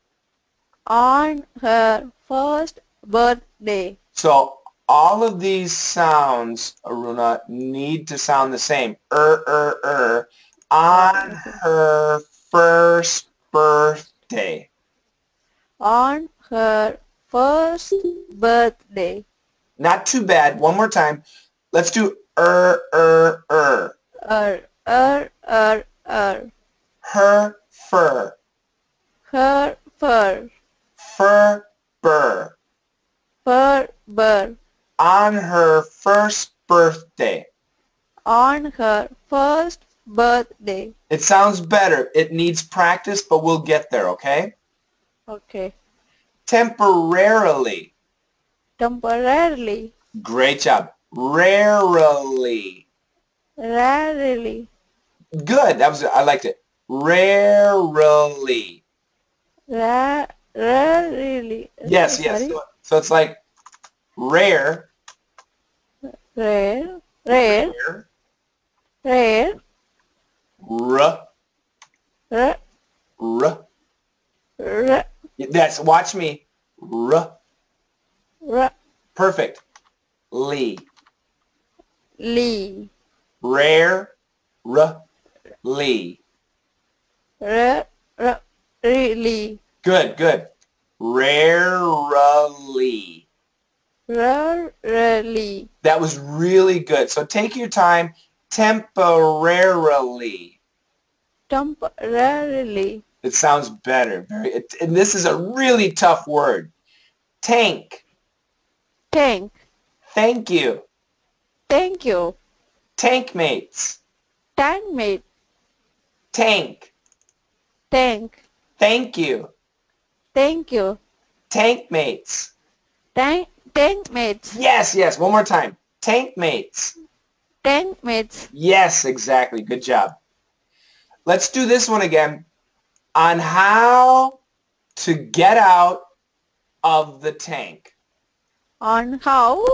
On her first birthday. So all of these sounds, Aruna, need to sound the same. Er, er, er. On her first birthday. On her first birthday. Not too bad. One more time. Let's do er, er, er. Er, er, er. Er. Her fur. Her fur. Fur burr. Fur burr. On her first birthday. On her first birthday. It sounds better. It needs practice, but we'll get there, okay? Okay. Temporarily. Temporarily. Great job. Rarely. Rarely. Good. That was. I liked it. Rarely. Ra rarely. Yes. Yes. So, so it's like rare. Rare. Rare. Rare. R. R. R. R. That's. Watch me. R. R. Perfect. Lee. Lee. Rare. R. Lee. R r really. Good, good. Rarely. Rarely. That was really good. So take your time. Temporarily. Temporarily. It sounds better. Very. It, and this is a really tough word. Tank. Tank. Thank you. Thank you. Tank mates. tank mate? Tank. Tank. Thank you. Thank you. Tank mates. Tank, tank mates. Yes, yes. One more time. Tank mates. Tank mates. Yes, exactly. Good job. Let's do this one again on how to get out of the tank. On how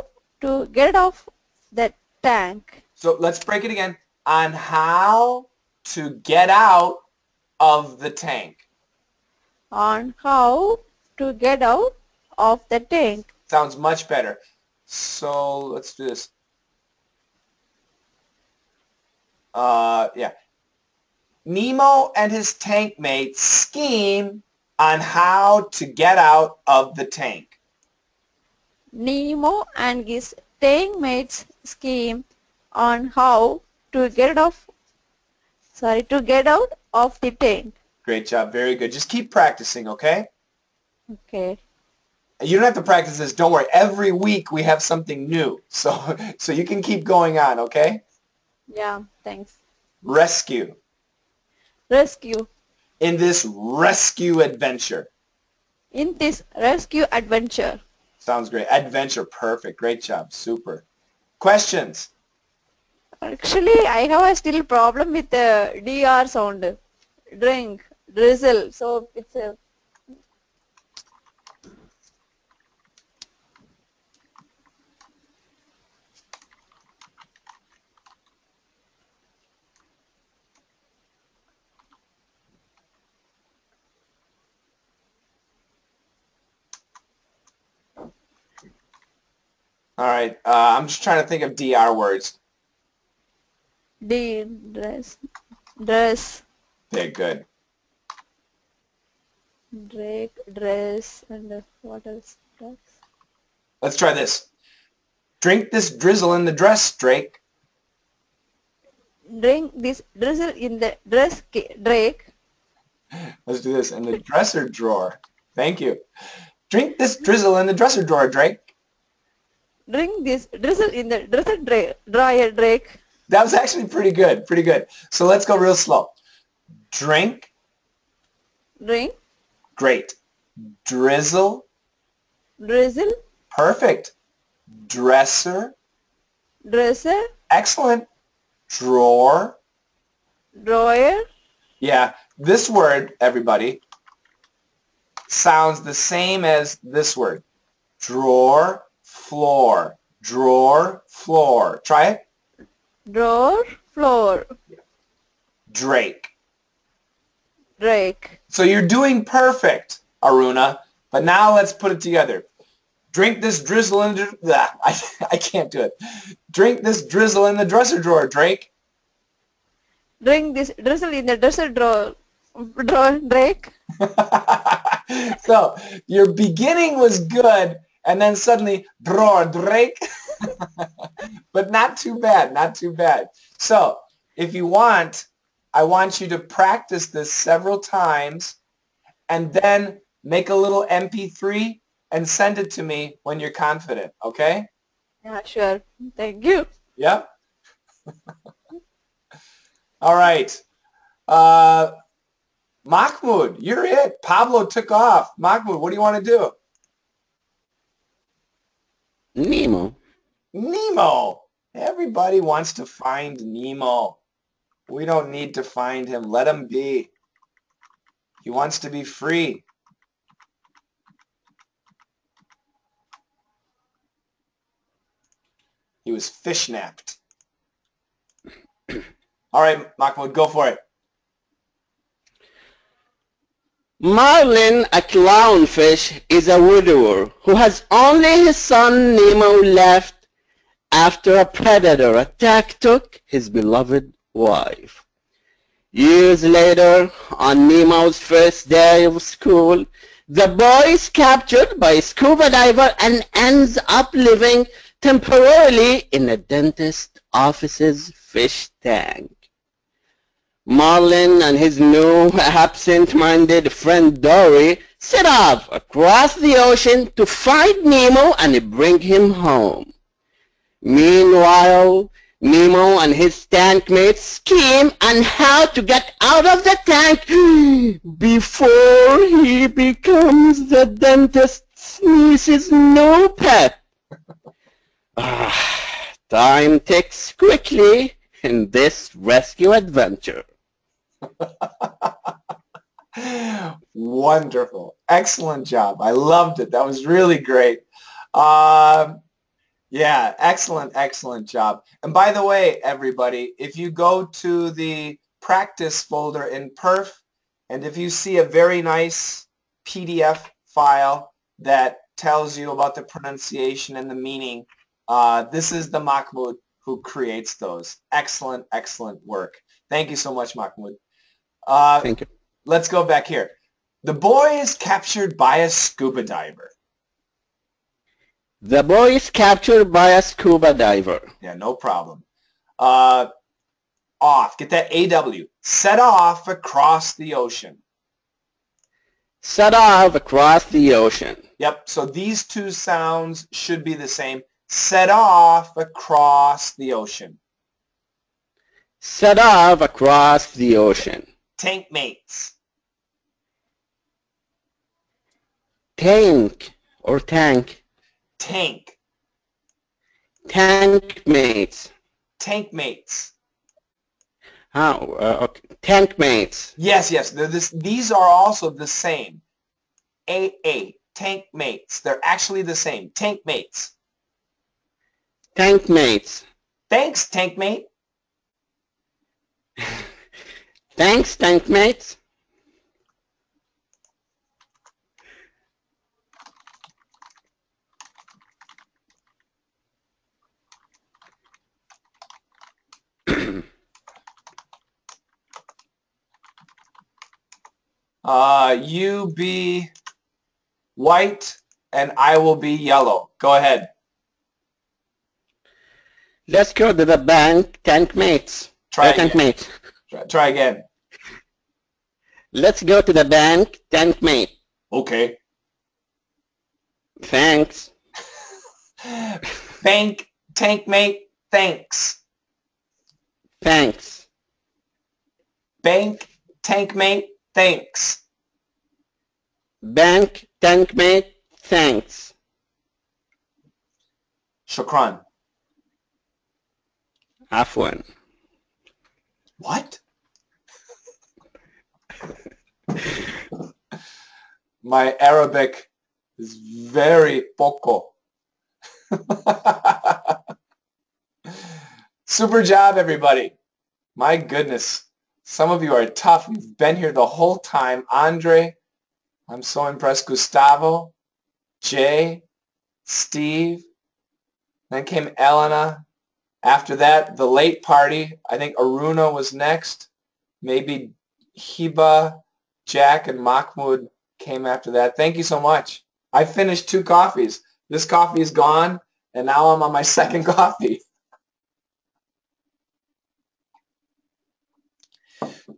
to get off the tank. So let's break it again. On how to get out of the tank. On how to get out of the tank. Sounds much better. So let's do this. Uh, yeah. Nemo and his tank mate scheme on how to get out of the tank. Nemo and his tank mates scheme on how to get off, sorry, to get out of the tank. Great job. Very good. Just keep practicing, okay? Okay. You don't have to practice this. Don't worry. Every week we have something new. So, so you can keep going on, okay? Yeah, thanks. Rescue. Rescue. In this rescue adventure. In this rescue adventure. Sounds great. Adventure. Perfect. Great job. Super. Questions? Actually, I have a still problem with the D R sound. Drink. Drizzle. So it's a all right. Uh, I'm just trying to think of D R words. D dress. Dress. Okay, good. Drake, dress, and what else? Dress. Let's try this. Drink this drizzle in the dress, Drake. Drink this drizzle in the dress, Drake. Let's do this in the dresser drawer. Thank you. Drink this drizzle in the dresser drawer, Drake. Drink this drizzle in the dresser dra dryer, Drake. That was actually pretty good. Pretty good. So let's go real slow. Drink. Drink. Great. Drizzle. Drizzle. Perfect. Dresser. Dresser. Excellent. Drawer. Drawer. Yeah. This word, everybody, sounds the same as this word. Drawer. Floor. Drawer. Floor. Try it. Drawer, floor. Drake. Drake. So you're doing perfect, Aruna. But now let's put it together. Drink this drizzle in the... Blah, I, I can't do it. Drink this drizzle in the dresser drawer, Drake. Drink this drizzle in the dresser drawer, drawer Drake. So your beginning was good, and then suddenly, drawer, Drake. But not too bad, not too bad. So if you want, I want you to practice this several times and then make a little M P three and send it to me when you're confident, okay? Yeah, sure. Thank you. Yep. All right. Uh, Mahmoud, you're it. Pablo took off. Mahmoud, what do you want to do? Nemo. Nemo. Everybody wants to find Nemo. We don't need to find him. Let him be. He wants to be free. He was fishnapped. All right, Mahmoud, go for it. Marlin, a clownfish, is a widower who has only his son Nemo left after a predator attack took his beloved wife. Years later, on Nemo's first day of school, the boy is captured by a scuba diver and ends up living temporarily in a dentist office's fish tank. Marlin and his new absent-minded friend Dory set off across the ocean to find Nemo and bring him home. Meanwhile, Nemo and his tank mates scheme on how to get out of the tank before he becomes the dentist's niece's notepad. Ah, time ticks quickly in this rescue adventure. Wonderful. Excellent job. I loved it. That was really great. Uh, yeah, excellent, excellent job. And by the way, everybody, if you go to the practice folder in perf, and if you see a very nice P D F file that tells you about the pronunciation and the meaning, uh, this is the Mahmoud who creates those. Excellent, excellent work. Thank you so much, Mahmoud. Uh, Thank you. Let's go back here. The boy is captured by a scuba diver. The boy is captured by a scuba diver. Yeah, no problem. Uh, off. Get that A W. Set off across the ocean. Set off across the ocean. Yep. So these two sounds should be the same. Set off across the ocean. Set off across the ocean. Tank mates. Tank or tank. Tank. Tank mates. Tank mates. How? Oh, uh, okay. Tank mates. Yes, yes. This, these are also the same. A A. Tank mates. They're actually the same. Tank mates. Tank mates. Thanks, tank mate. Thanks, tank mates. Uh, you be white and I will be yellow. Go ahead. Let's go to the bank, tank mates. Try uh, tank mates. Try, try again. Let's go to the bank, tank mate. Okay. Thanks. Bank, tank mate, thanks. Thanks. Bank, tank mate, thanks. Bank, tank mate, thanks. Shukran. Afwan. What? My Arabic is very poco. Super job, everybody. My goodness. Some of you are tough. You've been here the whole time. Andre, I'm so impressed. Gustavo, Jay, Steve. Then came Elena. After that, the late party. I think Aruna was next. Maybe Hiba, Jack, and Mahmoud came after that. Thank you so much. I finished two coffees. This coffee is gone, and now I'm on my second coffee.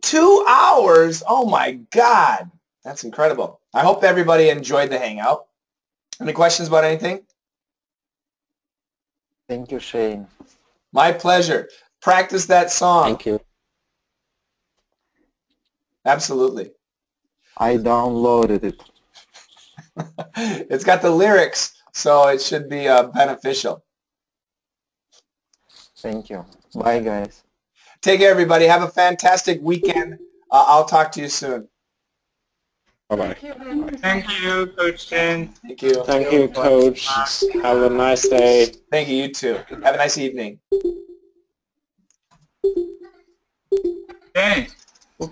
Two hours. Oh, my God. That's incredible. I hope everybody enjoyed the hangout. Any questions about anything? Thank you, Shane. My pleasure. Practice that song. Thank you. Absolutely. I downloaded it. It's got the lyrics, so it should be uh, beneficial. Thank you. Bye, guys. Take care, everybody. Have a fantastic weekend. Uh, I'll talk to you soon. Bye-bye. Thank, Thank you, Coach Shane. Thank you. Thank you, Coach. Have a nice day. Thank you. You too. Have a nice evening. Hey. Go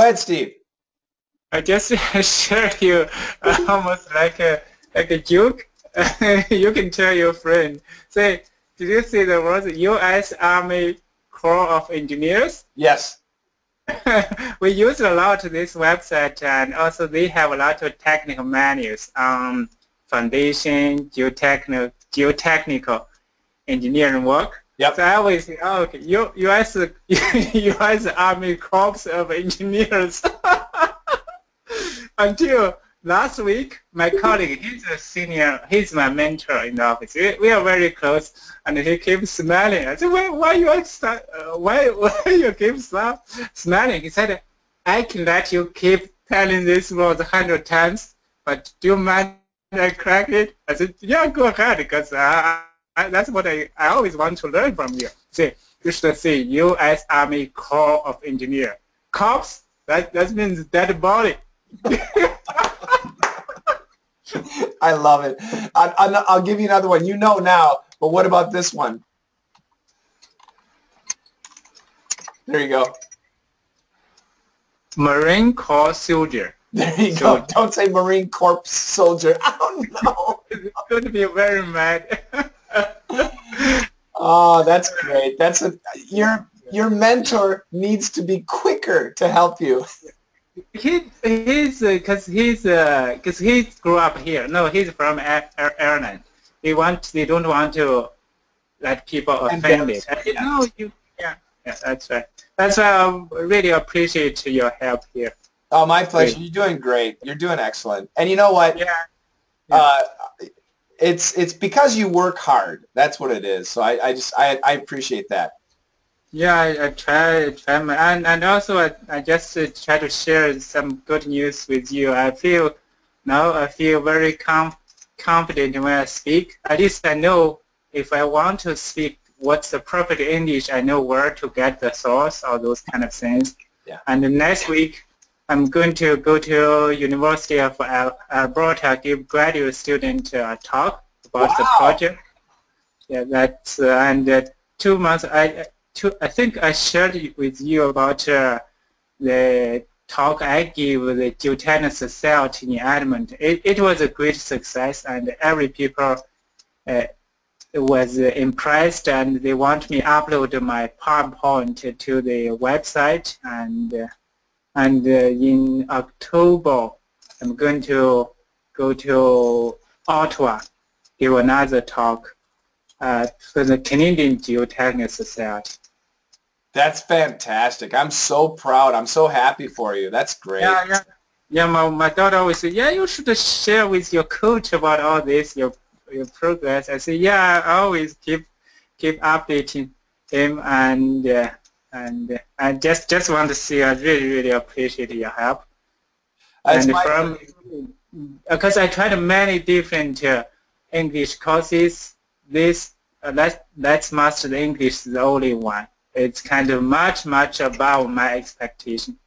ahead, Steve. I just shared you uh, almost like a like a joke. You can tell your friend. Say. Did you see the words U S Army Corps of Engineers? Yes. We use a lot this website, and also they have a lot of technical manuals on foundation, geotechnical, geotechnical engineering work. Yep. So I always say, oh, okay, U S U S Army Corps of Engineers. Until last week, my colleague, he's a senior, he's my mentor in the office. We, we are very close, and he keeps smiling. I said, why, why you uh, why, why you keep smiling? He said, I can let you keep telling this word a hundred times, but do you mind I crack it? I said, yeah, go ahead, because I, I, that's what I, I always want to learn from you. See, you should see U S Army Corps of Engineers. Corps, that, that means dead body. I love it. I, I'm not, I'll give you another one. You know now, but what about this one? There you go. Marine Corps soldier. There you so, go. Don't say Marine Corps soldier. Oh, no. It's going to be very mad. Oh, that's great. That's a, your, your mentor needs to be quicker to help you. He, he's because uh, he's because uh, he grew up here. No, he's from Ireland. They want they don't want to let people offend it. Yeah. No, you yeah, yeah, that's right. That's why I really appreciate your help here. Oh, my pleasure. Great. You're doing great. You're doing excellent. And you know what? Yeah. yeah. Uh, it's it's because you work hard. That's what it is. So I, I just I I appreciate that. Yeah, I, I try, I try my, and, and also I, I just uh, try to share some good news with you. I feel now I feel very com confident when I speak. At least I know if I want to speak what's the perfect English, I know where to get the source or those kind of things. Yeah. And the next week, I'm going to go to University of Alberta, give graduate student a talk about wow. the project. Yeah, that's, uh, and uh, two months, I. To, I think I shared with you about uh, the talk I gave the Geotennis Society in Edmonton. It, it was a great success, and every people uh, was uh, impressed, and they want me to upload my PowerPoint to the website. And uh, and uh, in October, I'm going to go to Ottawa, give another talk uh, for the Canadian Geotennis Society. That's fantastic. I'm so proud. I'm so happy for you. That's great. Yeah, yeah. Yeah, my, my daughter always said, yeah, you should share with your coach about all this, your your progress. I say, yeah, I always keep keep updating him, and uh, and uh, I just just want to say I really really appreciate your help. That's and from because I tried many different uh, English courses, this uh, let let's master the English is the only one. It's kind of much, much above my expectation.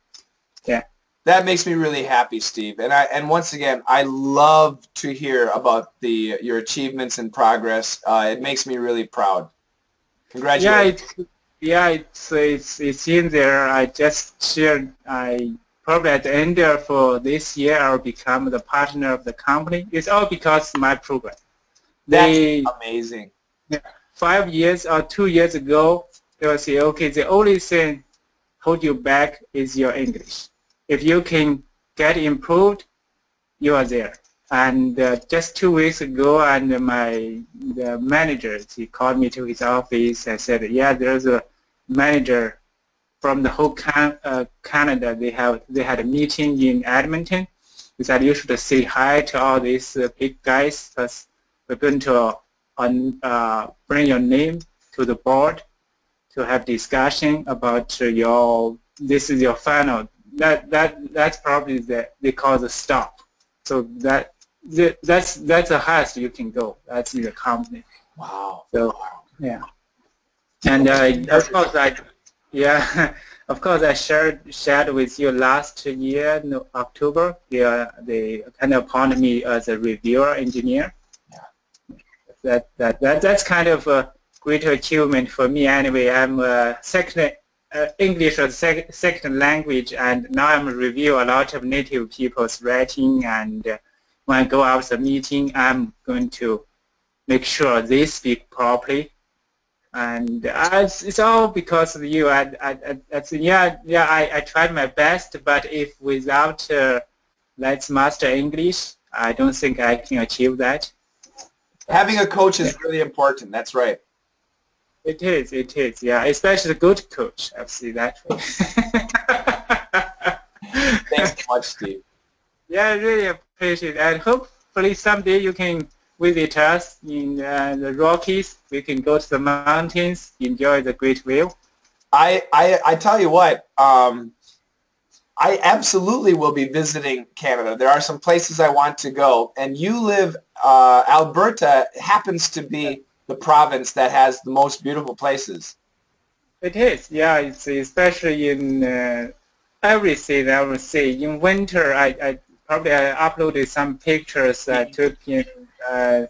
Yeah. That makes me really happy, Steve. And I and once again, I love to hear about the your achievements and progress. Uh, it makes me really proud. Congratulations. Yeah, it's, yeah, it's it's it's in there. I just shared. I probably at the end of this year, I'll become the partner of the company. It's all because of my program. They, That's amazing. Yeah, five years or two years ago. They will say, okay, the only thing hold you back is your English. If you can get improved, you are there. And uh, just two weeks ago, and my the manager, he called me to his office and said, yeah, there's a manager from the whole can uh, Canada. They have they had a meeting in Edmonton. He said, you should say hi to all these uh, big guys, because we're going to uh, bring your name to the board to have discussion about your, this is your final, that, that, that's probably the, they call the stop. So that, that's, that's the highest you can go. That's in the company. Wow. So, yeah. And uh, of course I, yeah, of course I shared, shared with you last year, no, October, they, uh, they kind of appointed me as a reviewer engineer. Yeah. That, that, that, that's kind of a, great achievement for me anyway. I'm a second uh, English as sec second language, and now I'm review a lot of native people's writing, and uh, when I go out to the meeting, I'm going to make sure they speak properly. And uh, it's, it's all because of you. I, I, I, I yeah, yeah, I, I tried my best, but if without uh, Let's Master English, I don't think I can achieve that. Having a coach is really important. That's right. It is, it is, yeah, especially a good coach, I see that. Thanks so much, Steve. Yeah, I really appreciate it. And hopefully someday you can visit us in uh, the Rockies. We can go to the mountains, enjoy the great view. I, I, I tell you what, um, I absolutely will be visiting Canada. There are some places I want to go. And you live, uh, Alberta happens to be the province that has the most beautiful places. It is, yeah. It's especially in uh, everything I would say. In winter, I, I probably I uploaded some pictures I took in uh,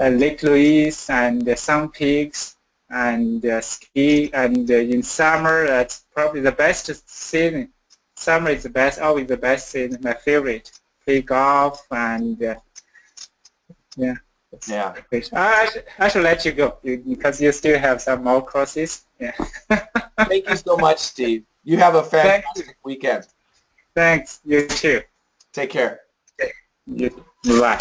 Lake Louise and uh, Sun Peaks and uh, ski. And uh, in summer, that's probably the best season. Summer is the best, always the best season. My favorite, play golf and uh, yeah. Yeah. I should, I should let you go because you still have some more courses. Yeah. Thank you so much, Steve. You have a fantastic Thanks. weekend. Thanks. You too. Take care. Okay. You, bye.